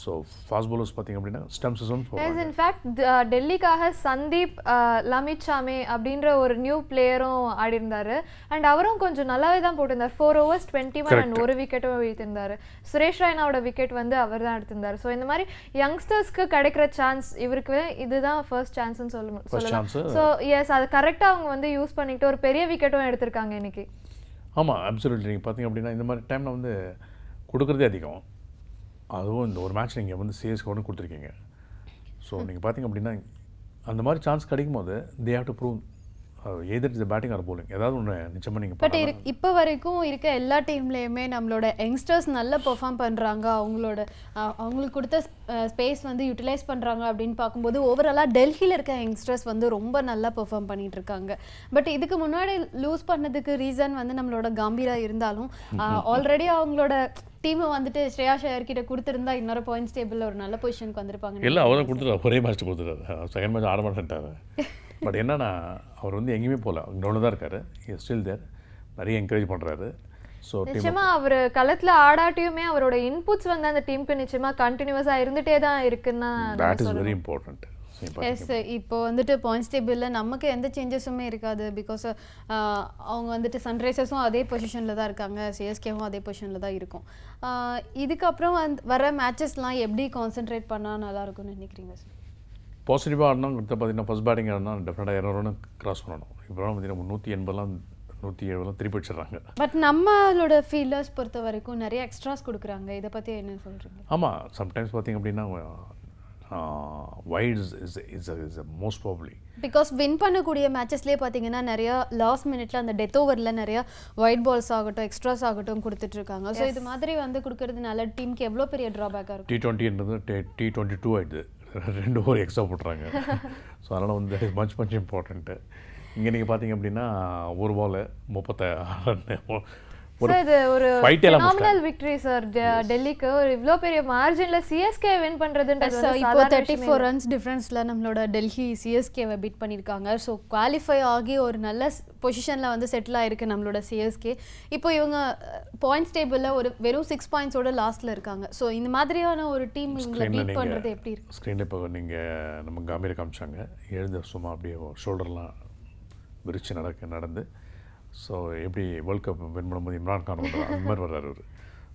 So fast bowlers பாத்தீங்க அப்படினா ஸ்டம்ப்ஸ் சம் போவாங்க. In fact டெல்லிக்காக சந்தீப் லமிச்சாமே அப்படிங்கற ஒரு நியூ பிளேயரும் ஆடி இருந்தாரு. அண்ட் அவரும் கொஞ்சம் நல்லாவே தான் போட்டிருந்தார். four overs twenty-one அண்ட் ஒரு விக்கெட்டும் வீழ்த்திருந்தார். சுரேஷ் ரெய்னாவோட விக்கெட் வந்து அவர் தான் எடுத்திருந்தார். ஸோ இந்த மாதிரி யங்ஸ்டர்ஸ்க்கு கிடைக்கிற சான்ஸ் இவருக்கு இதுதான் ஃபர்ஸ்ட் சான்ஸ்னு சொல்லலாம். ஸோ எஸ் அது கரெக்டாக அவங்க வந்து யூஸ் பண்ணிக்கிட்டு ஒரு பெரிய விக்கெட்டும் எடுத்திருக்காங்க இன்னைக்கு. ஆமாம் அப்சல்யூட்லி. நீங்கள் பார்த்தீங்க அப்படின்னா இந்த மாதிரி டைமில் வந்து கொடுக்குறதே அதிகம். அதுவும் இந்த ஒரு மேட்ச் நீங்கள் வந்து சிஎஸ்கே ஒன்று கொடுத்துருக்கீங்க. ஸோ நீங்கள் பார்த்தீங்க அப்படின்னா அந்த மாதிரி சான்ஸ் கிடைக்கும் போது தே ஹேவ் டு ப்ரூவ் எதிர்த்து இந்த பேட்டிங் ஆர் போலிங் ஏதாவது ஒன்று நிச்சயமாக நீங்கள். பட் இப்போ வரைக்கும் இருக்க எல்லா டீம்லேயுமே நம்மளோட யங்ஸ்டர்ஸ் நல்லா பெர்ஃபார்ம் பண்ணுறாங்க. அவங்களோட அவங்களுக்கு கொடுத்த ஸ்பேஸ் வந்து யூட்டிலைஸ் பண்ணுறாங்க அப்படின்னு பார்க்கும்போது ஓவராலாக டெல்லியில் இருக்க யங்ஸ்டர்ஸ் வந்து ரொம்ப நல்லா பெர்ஃபார்ம் பண்ணிட்டு இருக்காங்க. பட் இதுக்கு முன்னாடி லூஸ் பண்ணதுக்கு ரீசன் வந்து நம்மளோட கம்பீரா இருந்தாலும் ஆல்ரெடி அவங்களோட டீமை வந்துட்டு ஸ்ரேயாஸ் ஐயர் கிட்ட கொடுத்துருந்தா இன்னொரு பாயிண்ட்ஸ் டேபிளில் ஒரு நல்ல பொசிஷனுக்கு வந்திருப்பாங்க. இல்லை அவரும் கொடுத்துருவா ஒரே மேட்ச் கொடுத்துருவாரு. செகண்ட் மேட்ச் ஆட மாட்டேன்ட்டாரு. பட் என்னன்னா அவர் வந்து எங்கேயுமே போகல, இன்னொன்று தான் இருக்காரு. Is still there. நிறைய என்கரேஜ் பண்ணுறாரு. ஸோ நிச்சயமாக அவர் களத்தில் ஆடாட்டியுமே அவரோட இன்புட்ஸ் வந்து அந்த டீமுக்கு நிச்சயமாக கண்டினியூஸாக இருந்துகிட்டே தான் இருக்குன்னா that is very important. Yes இப்போ வந்துட்டு பாயிண்ட்ஸ் டேபிளில் நமக்கு எந்த சேஞ்சஸுமே இருக்காது. பிகாஸ் அவங்க வந்துட்டு சன்ரைசர்ஸும் அதே பொசிஷனில் தான் இருக்காங்க, சிஎஸ்கேவும் அதே பொசிஷனில் தான் இருக்கும். இதுக்கப்புறம் வந்து வர மேட்சஸ்லாம் எப்படி கான்சென்ட்ரேட் பண்ணால் நல்லாயிருக்கும்னு நினைக்கிறீங்க சார்? பாசிட்டிவாக ஆடணும். கிட்ட பார்த்தீங்கன்னா ஃபஸ்ட் பேட்டிங் ஆடினா டெஃபினட்டாக இரநூறுன்னு கிராஸ் பண்ணணும். இப்போ பார்த்தீங்கன்னா நூற்றி எண்பதுலாம் நூற்றி எழுபதுலாம் திருப்பி வச்சிடறாங்க. பட் நம்மளோட ஃபீல்டர்ஸ் பொறுத்த வரைக்கும் நிறைய எக்ஸ்ட்ராஸ் கொடுக்குறாங்க. இதை பற்றி என்ன சொல்கிறீங்க? ஆமாம், சம்டைம்ஸ் பார்த்தீங்க அப்படின்னா Uh, wide is, is, is, is most probably. Because win பண்ணக்கூடிய மேட்சஸ்லேயே பார்த்தீங்கன்னா நிறையா லாஸ்ட் மினிட்ல அந்த டெத் ஓவரில் நிறையா ஒயிட் பால்ஸ் ஆகட்டும் எக்ஸ்ட்ராஸ் ஆகட்டும் கொடுத்துட்டு இருக்காங்க. ஸோ இது மாதிரி வந்து கொடுக்கறதுனால டீமுக்கு எவ்வளோ பெரிய ட்ராபேக்காக இருக்கும். டி டுவெண்ட்டின்றது டி டுவெண்ட்டி டூ ஆகிடுது, ரெண்டு ஓவர் எக்ஸ்ட்ரா போட்டுறாங்க. ஸோ அதனால் வந்து மச் மச் இம்பார்ட்டன்ட்டு. இங்கே நீங்கள் பார்த்தீங்க அப்படின்னா ஒரு பால் முப்பத்தாயிரம் ஒரு phenomenal victory sir. டெல்லிக்கு ஒரு இவ்ளோ பெரிய மார்ஜின்ல சிஎஸ்கே வின் பண்றதுன்றது இப்போ thirty-four ரன்ஸ் டிஃபரன்ஸ்ல நம்மளோட டெல்லி சிஎஸ்கேவை பீட் பண்ணிருக்காங்க. சோ குவாலிஃபை ஆகி ஒரு நல்ல பொசிஷன்ல வந்து செட்டில் ஆயிருக்கு நம்மளோட சிஎஸ்கே. இப்போ இவங்க பாயிண்ட்ஸ் டேபிள்ல ஒரு வெறும் சிக்ஸ் பாயிண்ட்ஸோட லாஸ்ட்ல இருக்காங்க. சோ இந்த மாதிரியான ஒரு டீம் இவங்களை பீட் பண்றது எப்படி இருக்கு? ஸ்கிரீன்ல இப்போ நீங்க நம்ம கம்பீர காமிச்சாங்க எழுந்து சும்மா அப்படியே ஷோல்டர்லாம் விரிச்சு நடக்க நடந்து ஸோ எப்படி வேர்ல்ட் கப் வின் பண்ணும்போது இம்ரான் கான் வந்து அந்த மாதிரி வர்றாரு ஒரு.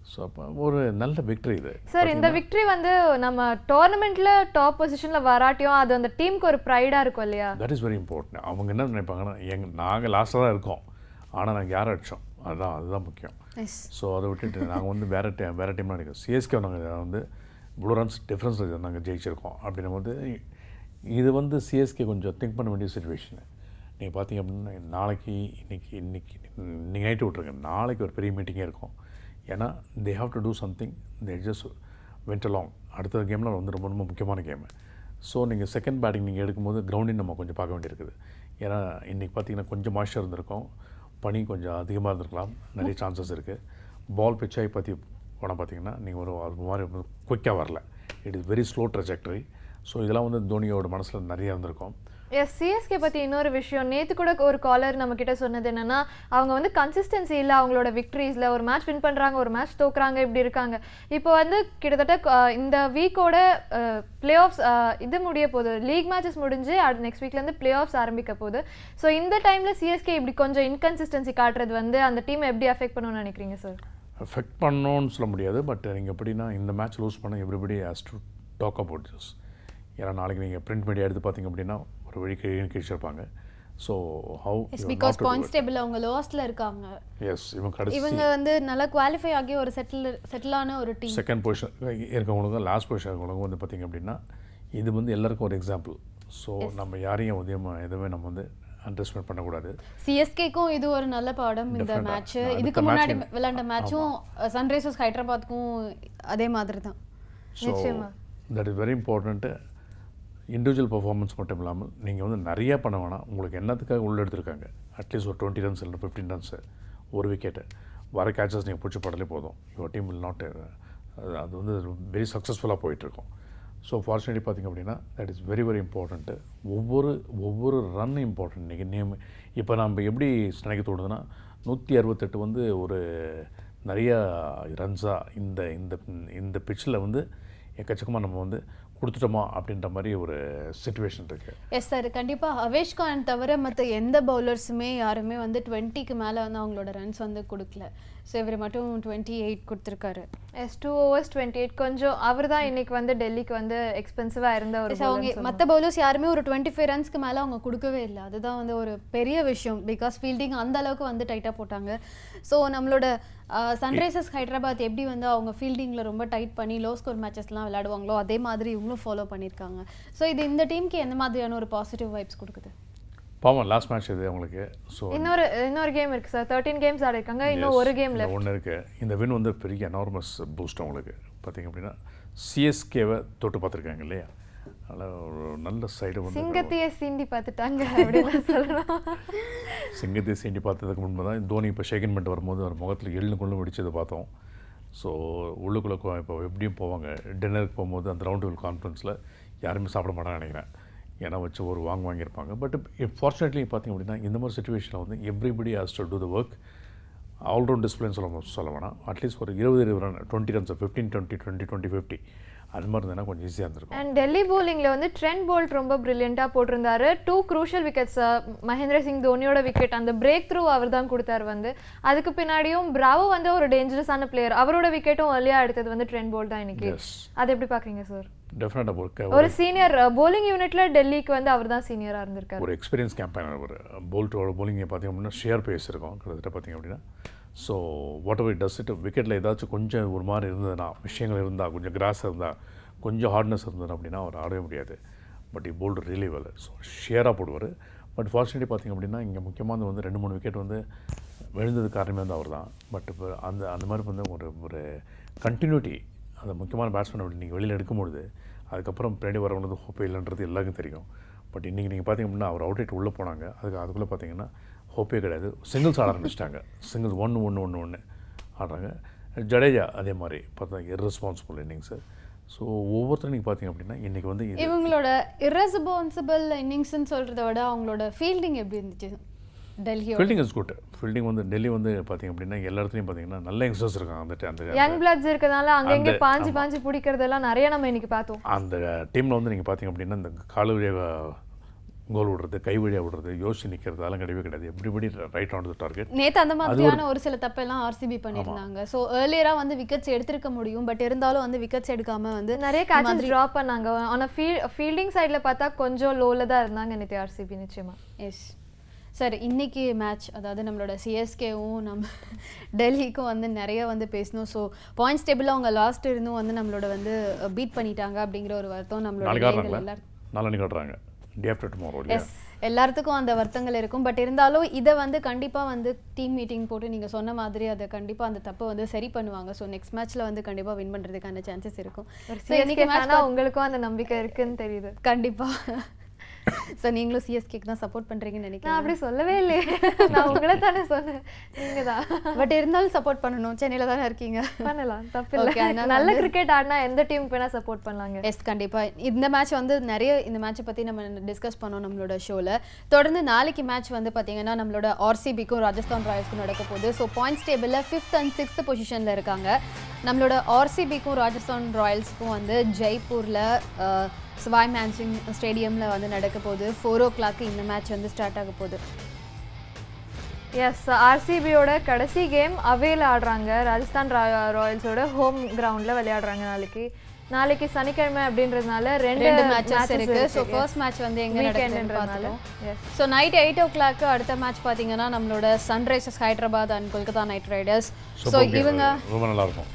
ஸோ அப்போ ஒரு நல்ல விக்ட்ரி இது சார். இந்த விக்ட்ரி வந்து நம்ம டோர்னமெண்ட்டில் டாப் பொசிஷனில் வராட்டியும் அது அந்த டீமுக்கு ஒரு ப்ரைடாக இருக்கும் இல்லையா? That is very important. அவங்க என்ன நினைப்பாங்கன்னா எங்கள் நாங்கள் லாஸ்ட்டாக தான் இருக்கோம் ஆனால் நாங்கள் யாரை அடித்தோம் அதுதான் அதுதான் முக்கியம். ஸோ அதை விட்டுட்டு நாங்கள் வந்து வேறு டே வேறு டீம்லாம் நினைக்கிறோம். சிஎஸ்கே நாங்கள் வந்து இவ்வளோ ரன்ஸ் டிஃப்ரென்ஸ் நாங்கள் ஜெயிச்சிருக்கோம் அப்படின்னும் போது இது வந்து சிஎஸ்கே கொஞ்சம் திங்க் பண்ண வேண்டிய சுச்சுவேஷனு. நீங்கள் பார்த்தீங்க அப்படின்னா நாளைக்கு இன்றைக்கி இன்றைக்கி இன்றைக்கி நைட்டு விட்ருங்க, நாளைக்கு ஒரு பெரிய மீட்டிங்கே இருக்கும். ஏன்னா they have to do something they just went along. அடுத்த கேமில் வந்து ரொம்ப ரொம்ப முக்கியமான game. So, you second batting, you can see the ground in the ground. You moisture in the ground, you can see the chances. The ball pitch, you can see the quick cover. It is very slow trajectory. So, this is Dhoni. Yes, C S K பத்தி இன்னொரு விஷயம் நேத்து கூட ஒரு collar நம்ம கிட்ட சொன்னது என்னன்னா அவங்க வந்து கன்சிஸ்டன்சி இல்ல அவங்களோட விக்டரிஸ்ல ஒரு மேட்ச் வின் பண்றாங்க ஒரு மேட்ச் தோக்குறாங்க இப்படி இருக்காங்க இப்போ வந்து கிட்டத்தட்ட இந்த வீக்கோட ப்ளே-ஆஃப்ஸ் இது முடிய போகுது லீக் மேட்சஸ் முடிஞ்சு அடுத்த நெக்ஸ்ட் வீக்ல இருந்து ப்ளே-ஆஃப்ஸ் ஆரம்பிக்க போகுது சோ இந்த டைம்ல C S K இப்படி கொஞ்சம் இன்கன்சிஸ்டன்சி காட்றது வந்து அந்த டீம் எப்படி அஃபெக்ட் பண்ணும்னு நினைக்கிறீங்க சார் அஃபெக்ட் பண்ணனும்னு சொல்ல முடியாது பட் நீங்க எப்படினா இந்த மேட்ச் லூஸ் பண்ண everybody has to talk about this ஏனா நாளைக்கு நீங்க print media எடுத்து பாத்தீங்க அப்படினா very clear. So, how it's because Constable is lost. Yes, even they qualify for a settle team. Second position, last position, this is an example. So, yes. we don't underestimate anyone. C S K ko idu oru nalla paadam in the match. Idukku munadi velanda match Sunrisers Hyderabad ku adhe maadhiri dhaan. So, that is very important. Individual performance மட்டும் இல்லாம நீங்க வந்து நிறைய பண்ணவனா உங்களுக்கு என்னத்துக்காக உள்ள எடுத்துருக்காங்க at least ஒரு twenty runs இல்ல fifteen runs ஒரு விக்கெட் வர கேச்சஸ் நீங்க புடிச்சு படலே போதும் your team will not அது வந்து very successful ஆ போயிட்டு இருக்கும் so fortunately பாத்தீங்க அப்படினா that is very very important ஒவ்வொரு ஒவ்வொரு ரன் இம்பார்ட்டன்ட் நீங்க நேம் இப்போ நாம எப்படி ஸ்ட்ரைக் தோடுதுனா one sixty-eight வந்து ஒரு நிறைய ரன்ஸா இந்த இந்த இந்த பிட்ச்ல வந்து எக்கச்சக்கமா நம்ம வந்து situation. Yes, sir. கண்டிப்பா அவேஷ் கான் தவிர மத்த எந்த பவுலர்ஸுமே யாருமே வந்து twenty க்கு மேல வந்து அவங்களோட ரன்ஸ் வந்து கொடுக்கல. சோ இவரே மட்டும் twenty-eight கொடுத்திருக்காரு. Yes, two overs twenty-eight கொஞ்சம் அவர்தான் இன்னைக்கு வந்து டெல்லிக்கு வந்து எக்ஸ்பென்சிவா இருந்த ஒரு பவுலர். மத்த பவுலர்ஸ் யாருமே ஒரு twenty-five ரன்ஸ்க்கு மேல அவங்க கொடுக்கவே இல்ல. அதுதான் வந்து ஒரு பெரிய விஷயம் because fielding அந்த அளவுக்கு வந்து டைட்டா போட்டாங்க. சோ நம்மளோட Sunrisers Hyderabad எப்படி வந்து அவங்க ஃபீல்டிங்ல ரொம்ப டைட் பண்ணி லோ ஸ்கோர் மேட்சஸ்லாம் விளையாடுவாங்களோ அதே மாதிரி இவங்களும் ஃபாலோ பண்ணிருக்காங்க சோ இது இந்த டீமுக்கு என்ன மாதிரியான ஒரு பாசிட்டிவ் வைப்ஸ் கொடுக்குது பாவம் லாஸ்ட் மேட்ச் இது உங்களுக்கு சோ இன்னொரு இன்னொரு கேம் இருக்கு சார் thirteen games ஆட இருக்காங்க இன்னும் ஒரு கேம் லெஃப்ட் ஒன்னு இருக்கு இந்த வின் வந்து பெரிய எnormous பூஸ்ட் உங்களுக்கு பாத்தீங்க அப்படினா C S K வை தொட்டு பாத்துட்டாங்க இல்லையா அல நல்ல சைடு வந்து சிங்கத்தியே சீண்டி பாத்துட்டாங்க அப்படினு சொல்றோம் சிங்கத்தியே சீண்டி பார்த்ததுக்கு முன்பு தான் தோனி இப்ப ஷேகன் பண்ணிட்டு வரும்போது அவர் முகத்துல எள்ளு கொள்ள வெடிச்சது பார்த்தோம் சோ உள்ளுக்குள்ள இப்ப எப்படியும் போவாங்க டின்னருக்கு போயும்போது அந்த ரவுண்ட் டேபிள் கான்ஃபரன்ஸ்ல யாருமே சாப்பிட மாட்டாங்க நினைக்கிறேன் ஏனா வச்சு ஒரு வாங்க வாங்கி இருப்பாங்க பட் unfortunately பாத்தீங்க அப்படினா இந்த மாதிரி சிச்சுவேஷன்ல வந்து everybody has to do the work all round discipline சொல்லவனா at least ஒரு twenty runs fifteen twenty twenty twenty fifty அது மாதிரினா கொஞ்சம் ஈஸியா இருந்திருக்கும் and delhi bowlingல வந்து trent bolt ரொம்ப brilliant-ஆ போட்டுறாரு two crucial wickets Mahendra Singh தோனியோட விக்கெட் அந்த break through அவர்தான் கொடுத்தார் வந்து அதுக்கு பின்னாடியும் bravo வந்து ஒரு dangerous-ஆன player அவரோட விக்கெட்டும் early-ஆ எடுத்தது வந்து trent bolt தான் இன்னைக்கு அது எப்படி பாக்குறீங்க சார் definitely work ஒரு senior bowling unitல delhi-க்கு வந்து அவர்தான் senior-ஆ இருந்திருக்கார் ஒரு experience campaigner அவர் boltோட bowling-ஐ பாத்தீங்க அப்படினா share pace இருக்கும் கிட்டத்தட்ட பாத்தீங்க அப்படினா so whatever it does it wicketல ஏதாச்சும் கொஞ்சம் ஒரு மாதிரி இருந்ததா விஷயங்கள் இருந்தா கொஞ்சம் கிராஸ் இருந்தா கொஞ்சம் ஹார்ட்னஸ் இருந்தா அப்படினா அவர் ஆடவே முடியாது but he bowled really well so ஷேரா போடுவாரு பட் fortunately பாத்தீங்க அப்படினா இங்க முக்கியமான வந்து ரெண்டு மூணு விக்கெட் வந்து விழுந்தது காரணமே வந்து அவர்தான் பட் அந்த அந்த மாதிரி வந்து ஒரு ஒரு கண்டினியூட்டி அந்த முக்கியமான பேட்ஸ்மேன் அப்படி நீங்க வெளியில எடுக்கும் போது அதுக்கு அப்புறம் பின்னாடி வரவங்களுக்கு ஹோப் இல்லன்றது எல்லாருக்கும் தெரியும் பட் இன்னைக்கு நீங்க பாத்தீங்க அப்படினா அவர் அவுட் ரேட் உள்ள போனாங்க அதுக்கு அதுக்குள்ள பாத்தீங்கன்னா hope கிடையாது singles ஆட ஆரம்பிச்சிட்டாங்க singles one one one one ஆடுறாங்க ஜடேஜா அதே மாதிரி பார்த்தா irresponsible innings சோ ஓவர்ல நீங்க பாத்தீங்க அப்படினா இன்னைக்கு வந்து இவங்களோட irresponsible innings னு சொல்றத விட அவங்களோட fielding எப்படி இருந்துச்சு delhi fielding is good fielding வந்து delhi வந்து பாத்தீங்க அப்படினா எல்லா இடத்துலயும் பாத்தீங்கன்னா நல்ல youngsters இருக்காங்க அந்த அந்த young bloods இருக்கதால அங்க எங்க பாஞ்சி பாஞ்சி புடிக்கிறதெல்லாம் நிறைய நாம இன்னைக்கு பார்த்தோம் அந்த டீம்ல வந்து நீங்க பாத்தீங்க அப்படினா அந்த காலுடைய கோல் விடுறது கை வழியா விடுறது யோசி நிக்கிறது அதெல்லாம் கிடையவே கிடையாது everybody right on the target நேத்து அந்த மாதிரியான ஒரு சில தப்பெல்லாம் R C B பண்ணிருந்தாங்க சோ earlier-ஆ வந்து விக்கெட்ஸ் எடுத்துக்க முடியும் பட் இருந்தாலும் வந்து விக்கெட்ஸ் எடுக்காம வந்து நிறைய கேட்சஸ் டிராப் பண்ணாங்க on a fielding side-ல பார்த்தா கொஞ்சம் low-ல தான் இருந்தாங்க நேத்து R C B நிச்சயமா எஸ் சார் இன்னைக்கு மேட்ச் அதாவது நம்மளோட C S K-வும் நம்ம டெல்லிக்கும் வந்து நிறைய வந்து பேசணும் ஸோ பாயிண்ட்ஸ் டேபிளில் அவங்க லாஸ்ட் இருந்தும் வந்து நம்மளோட வந்து பீட் பண்ணிட்டாங்க அப்படிங்கிற ஒரு வருத்தம் நம்மளோட எல்லாரும் நாளைக்கு ஆடுறாங்க Day after tomorrow. Yes. எல்லாத்துக்கும் அந்த வர்த்தங்கள் இருக்கும் பட் இருந்தாலும் இத வந்து கண்டிப்பா வந்து டீம் மீட்டிங் போட்டு நீங்க சொன்ன மாதிரி அத கண்டிப்பா அந்த தப்பு வந்து சரி பண்ணுவாங்க சோ நெக்ஸ்ட் மேட்ச்ல வந்து கண்டிப்பா வின் பண்றதுக்கான chances இருக்கும் சோ இன்னைக்கு மேட்ச்னா உங்களுக்கு அந்த நம்பிக்கை இருக்குன்னு தெரியுது கண்டிப்பா சோ நீங்களும் C S K க்கு தான் சப்போர்ட் பண்றீங்கன்னு நினைக்கிறேன் நான் அப்படி சொல்லவே இல்ல நான் உங்கள தான சொன்னேன் நீங்க தான் பட் இருந்தாலும் சப்போர்ட் பண்ணனும் சென்னையில தான இருக்கீங்க பண்ணலாம் தப்பில்லை நல்ல கிரிக்கெட் ஆடுனா எந்த டீமுக்கு வேணா சப்போர்ட் பண்ணலாங்க எஸ் கண்டிப்பா இந்த மேட்ச் வந்து நிறைய இந்த மேட்ச் பத்தி நம்ம டிஸ்கஸ் பண்ணோம் நம்மளோட ஷோல தொடர்ந்து நாளைக்கு மேட்ச் வந்து பாத்தீங்கன்னா நம்மளோட R C B க்கும் ராஜஸ்தான் ராயல்ஸ்க்கும் நடக்க போகுது சோ பாயிண்ட்ஸ் டேபிள்ல fifth and sixth பொசிஷன்ல இருக்காங்க நம்மளோட R C B க்கும் ராஜஸ்தான் ராயல்ஸ்க்கும் வந்து ஜெய்ப்பூர்ல Swai Mansingh Stadium la vandu nadakapodhu four o'clock indha match vandu start agapodhu yes R C B oda kadasi game away la aadranga Rajasthan Royals oda home ground la velayadranga naaliki naaliki sanikkalama abindradhanaala rendu matches irukku so first match vandu enga nadakudhu paathalo so night eight o'clock adutha match pathingana nammaloda Sunrisers Hyderabad and Kolkata Knight Riders so ivanga romba nalla irukum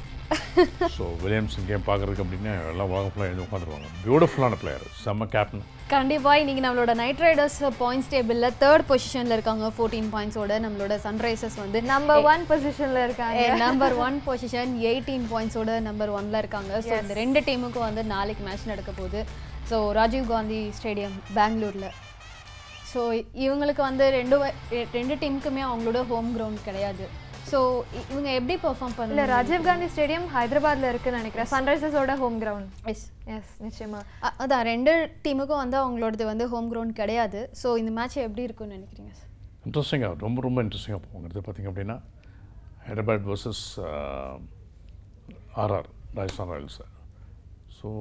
so Williamson game பாக்குறதுக்கு அப்படினா எல்லாம் வாகப்ல எழுந்து உட்கார்ந்துருவாங்க பியூட்டிஃபுல்லான player செம captain கண்டிப்பா நீங்க நம்மளோட Knight Riders points டேபிள்ல third பொசிஷன்ல இருக்காங்க fourteen points ஓட நம்மளோட சன்ரைசர்ஸ் வந்து நம்பர் one பொசிஷன்ல இருக்காங்க number one position eighteen points ஓட நம்பர் one ல இருக்காங்க சோ இந்த ரெண்டு டீமுக்கு வந்து நாளைக்கு மேட்ச் நடக்க போகுது சோ ராஜீவ் காந்தி ஸ்டேடியம் பெங்களூர்ல சோ இவங்களுக்கு வந்து ரெண்டு ரெண்டு டீமுக்குமே அவங்களோட ஹோம் கிரவுண்ட் கிடையாது so இவங்க எப்படி பெர்ஃபார்ம் பண்ணல இல்ல ராஜீவ் காந்தி ஸ்டேடியம் ஹைதராபாத்ல இருக்குன்னு நினைக்கிறேன் சன்ரைசர்ஸோட ஹோம் கிரவுண்ட் எஸ் எஸ் நிச்சயமா அத ரெண்டு டீமுக்கும் வந்து அவங்களோடது வந்து ஹோம் கிரவுண்ட் கிடையாது சோ இந்த மேட்ச் எப்படி இருக்குன்னு நினைக்கிறீங்க சார் இன்ட்ரஸ்டிங்கா ரொம்ப ரொம்ப இன்ட்ரஸ்டிங்கா போகுது பாத்தீங்க அப்படினா Hyderabad versus RR Rajasthan Royals so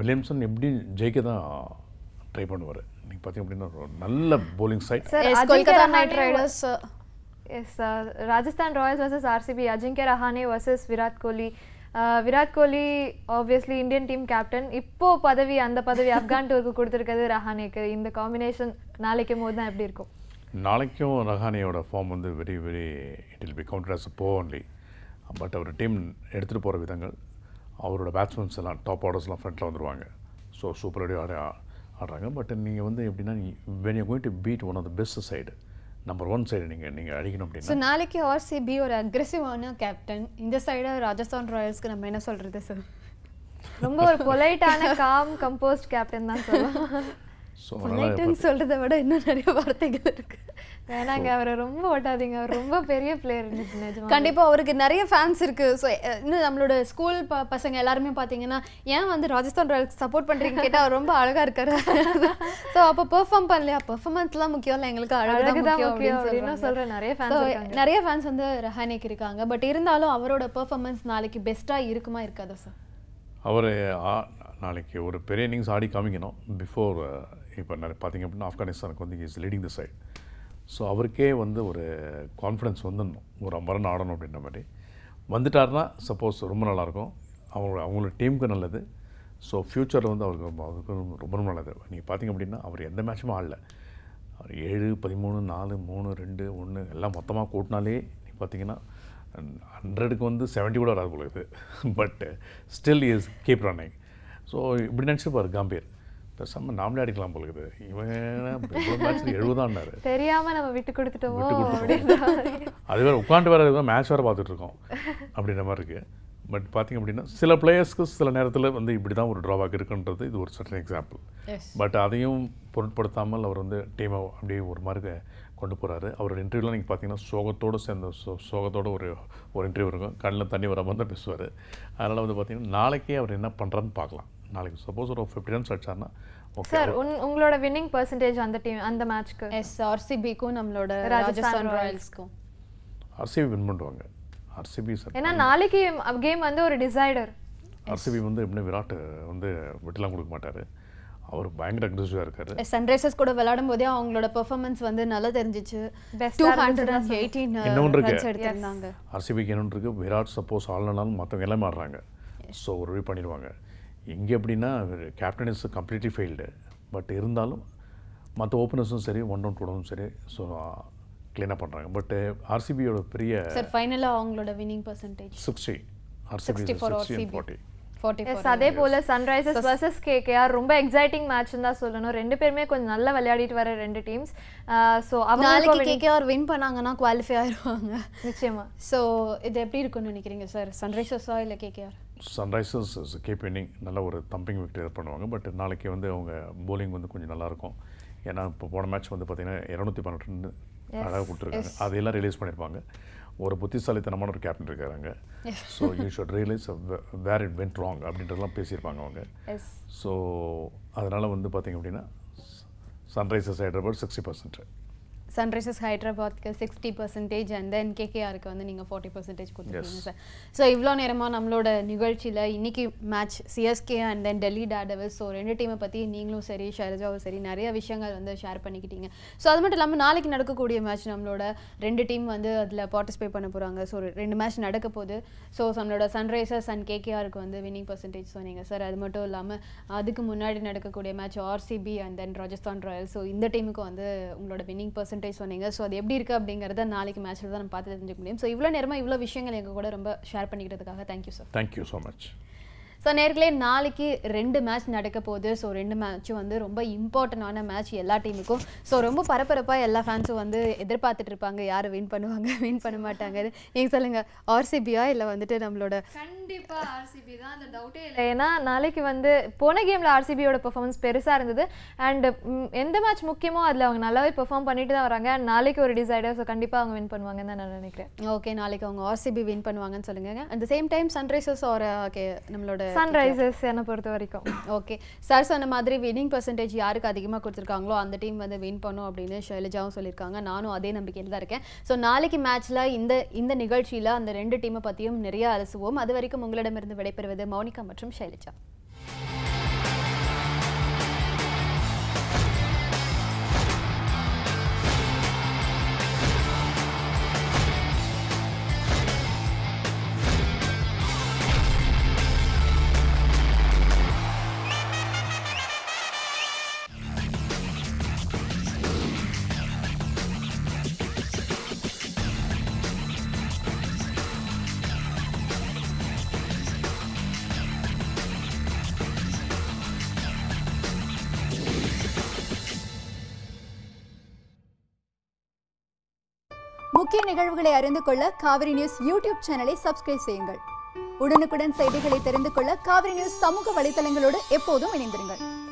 Williamson எப்படி ஜெயிக்க தான் ட்ரை பண்ணுவாரு நீங்க பாத்தீங்க அப்படினா நல்ல bowling side Kolkata Knight Riders Yes, uh, Rajasthan Royals versus R C B, Ajinkya Rahane versus Virat Kohli. Uh, Virat Kohli, obviously Indian team captain. Ippo padavi andha padavi Afghan tour ku koduthirukadhu Rahane ku. In the combination, naalaikku modha eppadi irukum. Naalaikku Rahane oda form undu very very it will be counted as a poor only. But our team eduthu pora vidhangal avaroda batsmen ella top orders la front la vandruvaanga. So super adi aadranga but neenga vandu epdina when you are going to beat one of the best side Number one side நீங்க நீங்க அடிக்கணும் அப்படினா so நாளைக்கு R C B ஒரு அக்ரெசிவான captain இந்த side Rajasthan ராயல்ஸ்க்கு நம்ம என்ன சொல்றது சார் ரொம்ப ஒரு பொலைட்டான காம் கம்போஸ்ட் கேப்டன் தான் சொல்றோம் சோ பொலைட்டன் சொல்றத விட இன்னும் நிறைய வார்த்தைகள் இருக்கு வேணாங்க அவரை ரொம்ப ஓட்டாதீங்க அவர் ரொம்ப பெரிய பிளேயர் நிஜமா கண்டிப்பா அவருக்கு நிறைய ஃபேன்ஸ் இருக்கு சோ இன்னும் நம்மளோட ஸ்கூல் பசங்க எல்லாரும் பாத்தீங்கன்னா ஏன் வந்து ராஜஸ்தான் ராயல்ஸ் சப்போர்ட் பண்றீங்க கேட்டா அவர் ரொம்ப அழகா இருக்காரு சோ அப்ப பெர்ஃபார்ம் பண்ணல பெர்ஃபார்மன்ஸ்லாம் முக்கியம் இல்ல எங்களுக்கு அழகு தான் முக்கியம் அப்படினா சொல்ற நிறைய ஃபேன்ஸ் இருக்காங்க நிறைய ஃபேன்ஸ் வந்து ரஹானேக்கு இருக்காங்க பட் இருந்தாலும் அவரோட பெர்ஃபார்மன்ஸ் நாளைக்கு பெஸ்டா இருக்குமா இருக்காதா சார் அவர் நாளைக்கு ஒரு பெரிய இன்னிங்ஸ் ஆடி காமிக்கணும் பிஃபோர் இப்போ பாத்தீங்க அப்படினா ஆப்கானிஸ்தானுக்கு வந்து is leading the side so அவருக்கே வந்து ஒரு கான்ஃபிடன்ஸ் வந்துடணும் ஒரு மரணம் ஆடணும் அப்படின்ற மாதிரி வந்துட்டார்னா சப்போஸ் ரொம்ப நல்லாயிருக்கும் அவங்க அவங்களோட டீமுக்கு நல்லது ஸோ ஃப்யூச்சரில் வந்து அவருக்கு ரொம்ப அவருக்கு ரொம்ப ரொம்ப நல்லது நீங்கள் பார்த்தீங்க அப்படின்னா அவர் எந்த மேட்சுமே ஆடல அவர் ஏழு பதிமூணு நாலு மூணு ரெண்டு ஒன்று எல்லாம் மொத்தமாக கூட்டினாலே நீங்கள் பார்த்தீங்கன்னா ஹண்ட்ரடுக்கு வந்து செவன்ட்டி கூட வராது போல இது but still is keep running so இப்படி நினச்சிருப்பார் காம்பீர் பேசாம நாமளே அடிக்கலாம் போல இருக்குது இவன் மேட்ச்ல எழுபதாண்டாரு தெரியாம நம்ம விட்டு கொடுத்துட்டோமோ அது வேற உட்காந்து வேற மேட்ச் வேற பார்த்துட்டு இருக்கோம் அப்படின்ற மாதிரி இருக்கு பட் பார்த்தீங்க அப்படின்னா சில பிளேயர்ஸ்க்கு சில நேரத்தில் வந்து இப்படி தான் ஒரு ட்ராபேக் இருக்குன்றது இது ஒரு சர்டன் எக்ஸாம்பிள் பட் அதையும் பொருட்படுத்தாமல் அவர் வந்து டீமை அப்படியே ஒரு மாதிரி கொண்டு போகிறாரு அவரோட இன்டர்வியூவில் நீங்கள் பார்த்தீங்கன்னா சோகத்தோடு சேர்ந்த சோ சோகத்தோடு ஒரு ஒரு இன்டர்வியூ இருக்கும் கண்ணில் தண்ணி வர மாதிரி தான் பேசுவார் அதனால் வந்து பார்த்தீங்கன்னா நாளைக்கே அவர் என்ன பண்ணுறான்னு பார்க்கலாம் நாளைக்கு சப்போஸ் ஒரு fifty ரன்ஸ் அடிச்சார்னா சார் உங்களோட வின்னிங் percentage அந்த டீம் அந்த மேட்ச்க்கு எஸ் R C B க்கு நம்மளோட ராஜஸ்தான் ராயல்ஸ் க்கு R C B வின் பண்ணுவாங்க R C B சார் ஏன்னா நாளைக்கு கேம் வந்து ஒரு டிசைடர் R C B வந்து எப்பவுமே விராட் வந்து விட்டலாம் கொடுக்க மாட்டாரு அவர் பயங்கர அக்ரெசிவா இருக்காரு சன்ரைசர்ஸ் கூட விளையாடும்போது அவங்களோட பெர்ஃபார்மன்ஸ் வந்து நல்லா தெரிஞ்சிச்சு two eighteen ரன்ஸ் எடுத்தாங்க R C B க்கு என்ன இருக்கு விராட் சப்போஸ் ஆல்னாலும் மத்தவங்க எல்லாம் ஆடுறாங்க சோ ஒரு வி பண்ணிடுவாங்க எங்கே அப்படின்னா captain is completely failed but இருந்தாலும் மற்ற ஓப்பனர்ஸும் சரி ஒன் டவுன் டூ டவுனும் சரி ஸோ க்ளீனாக பண்ணுறாங்க பட் ஆர்சிபியோட பெரிய சார் ஃபைனலாக அவங்களோட winning percentage sixty RCB sixty and forty forty-four. Yes, adhe pole Sunrisers so, versus K K R romba exciting match nu da solanu. Rendu perume konjam nalla velayadittu vara rendu teams. Uh, so avanga K K R win pananga na qualify aayiruvanga. Nichayama. So idu eppadi irukonu nenikringa sir? Sunrisers or illa K K R? Sunrisers is keep winning. Nalla oru thumping victory panuvaanga but nalaike vandu avanga bowling vandu konjam nalla irukum. ஏன்னா இப்போ போன match வந்து பார்த்தீங்கன்னா இரநூத்தி பன்னெண்டு அழகாக கொடுத்துருக்காங்க அதையெல்லாம் ரிலீஸ் பண்ணியிருப்பாங்க ஒரு புத்திசாலித்தனமான ஒரு கேப்டன் இருக்காங்க so you should realise where it went wrong அப்படின்றதெல்லாம் பேசியிருப்பாங்க அவங்க ஸோ அதனால் வந்து பார்த்தீங்க அப்படின்னா Sunrisers Hyderabad sixty percent Sunrisers Hyderabad sixty percentage and then K K R ku vandu neenga forty percentage kuduthirukeenga sir. So ivlo nerama nammaloda nigalchila inniki match C S K and then Delhi Daredevils so rendu team patti neengalum seri Shailaja avu seri nariya vishayangal vandu share pannikittinga. So adu mattum illama naalikku nadakkoodiya match nammaloda rendu team vandu adla participate panna poranga so rendu match nadakapodhu. So nammaloda Sunrisers and K K R ku vandu winning percentage soneenga sir adu mattum illama adukku munadi nadakkoodiya match R C B and then Rajasthan Royals so inda team ku vandu ungaloda winning percentage சொன்னீங்க so அது எப்படி இருக்கு அப்படிங்கறத நாளைக்கு மேட்ச்ல தான் நம்ம பார்த்து தெரிஞ்சுக்க முடியும் சோ இவ்ளோ நேரமா இவ்ளோ விஷயங்களை எங்க கூட ரொம்ப ஷேர் பண்ணிக்கிட்டதுக்காக thank you sir thank you so much so நேர்களே நாளைக்கு ரெண்டு மேட்ச் நடக்க போகுது சோ ரெண்டு மேட்ச் வந்து ரொம்ப இம்பார்ட்டன்டான மேட்ச் எல்லா டீமுக்கும் சோ ரொம்ப பரபரப்பா எல்லா ஃபேன்ஸும் வந்து எதிர்பார்த்துட்டு இருப்பாங்க யார் வின் பண்ணுவாங்க வின் பண்ண மாட்டாங்க நீங்க சொல்லுங்க R C B ஆ இல்ல வந்துட்டு நம்மளோட கண்டிப்பா R C B தான் அந்த டவுட்டே இல்ல ஏனா நாளைக்கு வந்து போன கேம்ல R C B ஓட பெர்ஃபார்மன்ஸ் பெருசா இருந்தது அண்ட் எந்த மேட்ச் முக்கியமோ அதுல அவங்க நல்லாவே பெர்ஃபார்ம் பண்ணிட்டு தான் வராங்க நாளைக்கு ஒரு டிசைடர் சோ கண்டிப்பா அவங்க வின் பண்ணுவாங்க நான் நினைக்கிறேன் ஓகே நாளைக்கு அவங்க R C B வின் பண்ணுவாங்கன்னு சொல்லுங்க at the same time Sunrisers are okay நம்மளோட Sunrisers என்ன பொறுத்த வரைக்கும் ஓகே சார் சொன்ன மாதிரி winning percentage யாருக்கு அதிகமா கொடுத்திருக்காங்களோ அந்த டீம் வந்து win பண்ணனும் அப்படினு ஷைலஜாவும் சொல்லிருக்காங்க நானும் அதே நம்பிக்கையில தான் இருக்கேன் சோ நாளைக்கு மேட்ச்ல இந்த இந்த நிகழ்ச்சியில அந்த ரெண்டு டீமை பத்தியும் நிறைய அலசுவோம் அதுவரைக்கும் உங்களிடமிருந்து விடைபெறுவது மௌனிகா மற்றும் ஷைலஜா முக்கிய நிகழ்வுகளை அறிந்து கொள்ள காவிரி நியூஸ் யூடியூப் சேனலை சப்ஸ்கிரைப் செய்யுங்கள். உடனுக்குடன் செய்திகளை தெரிந்து கொள்ள காவிரி நியூஸ் சமூக வலைதளங்களோடு எப்போதும் இணைந்திருங்கள்.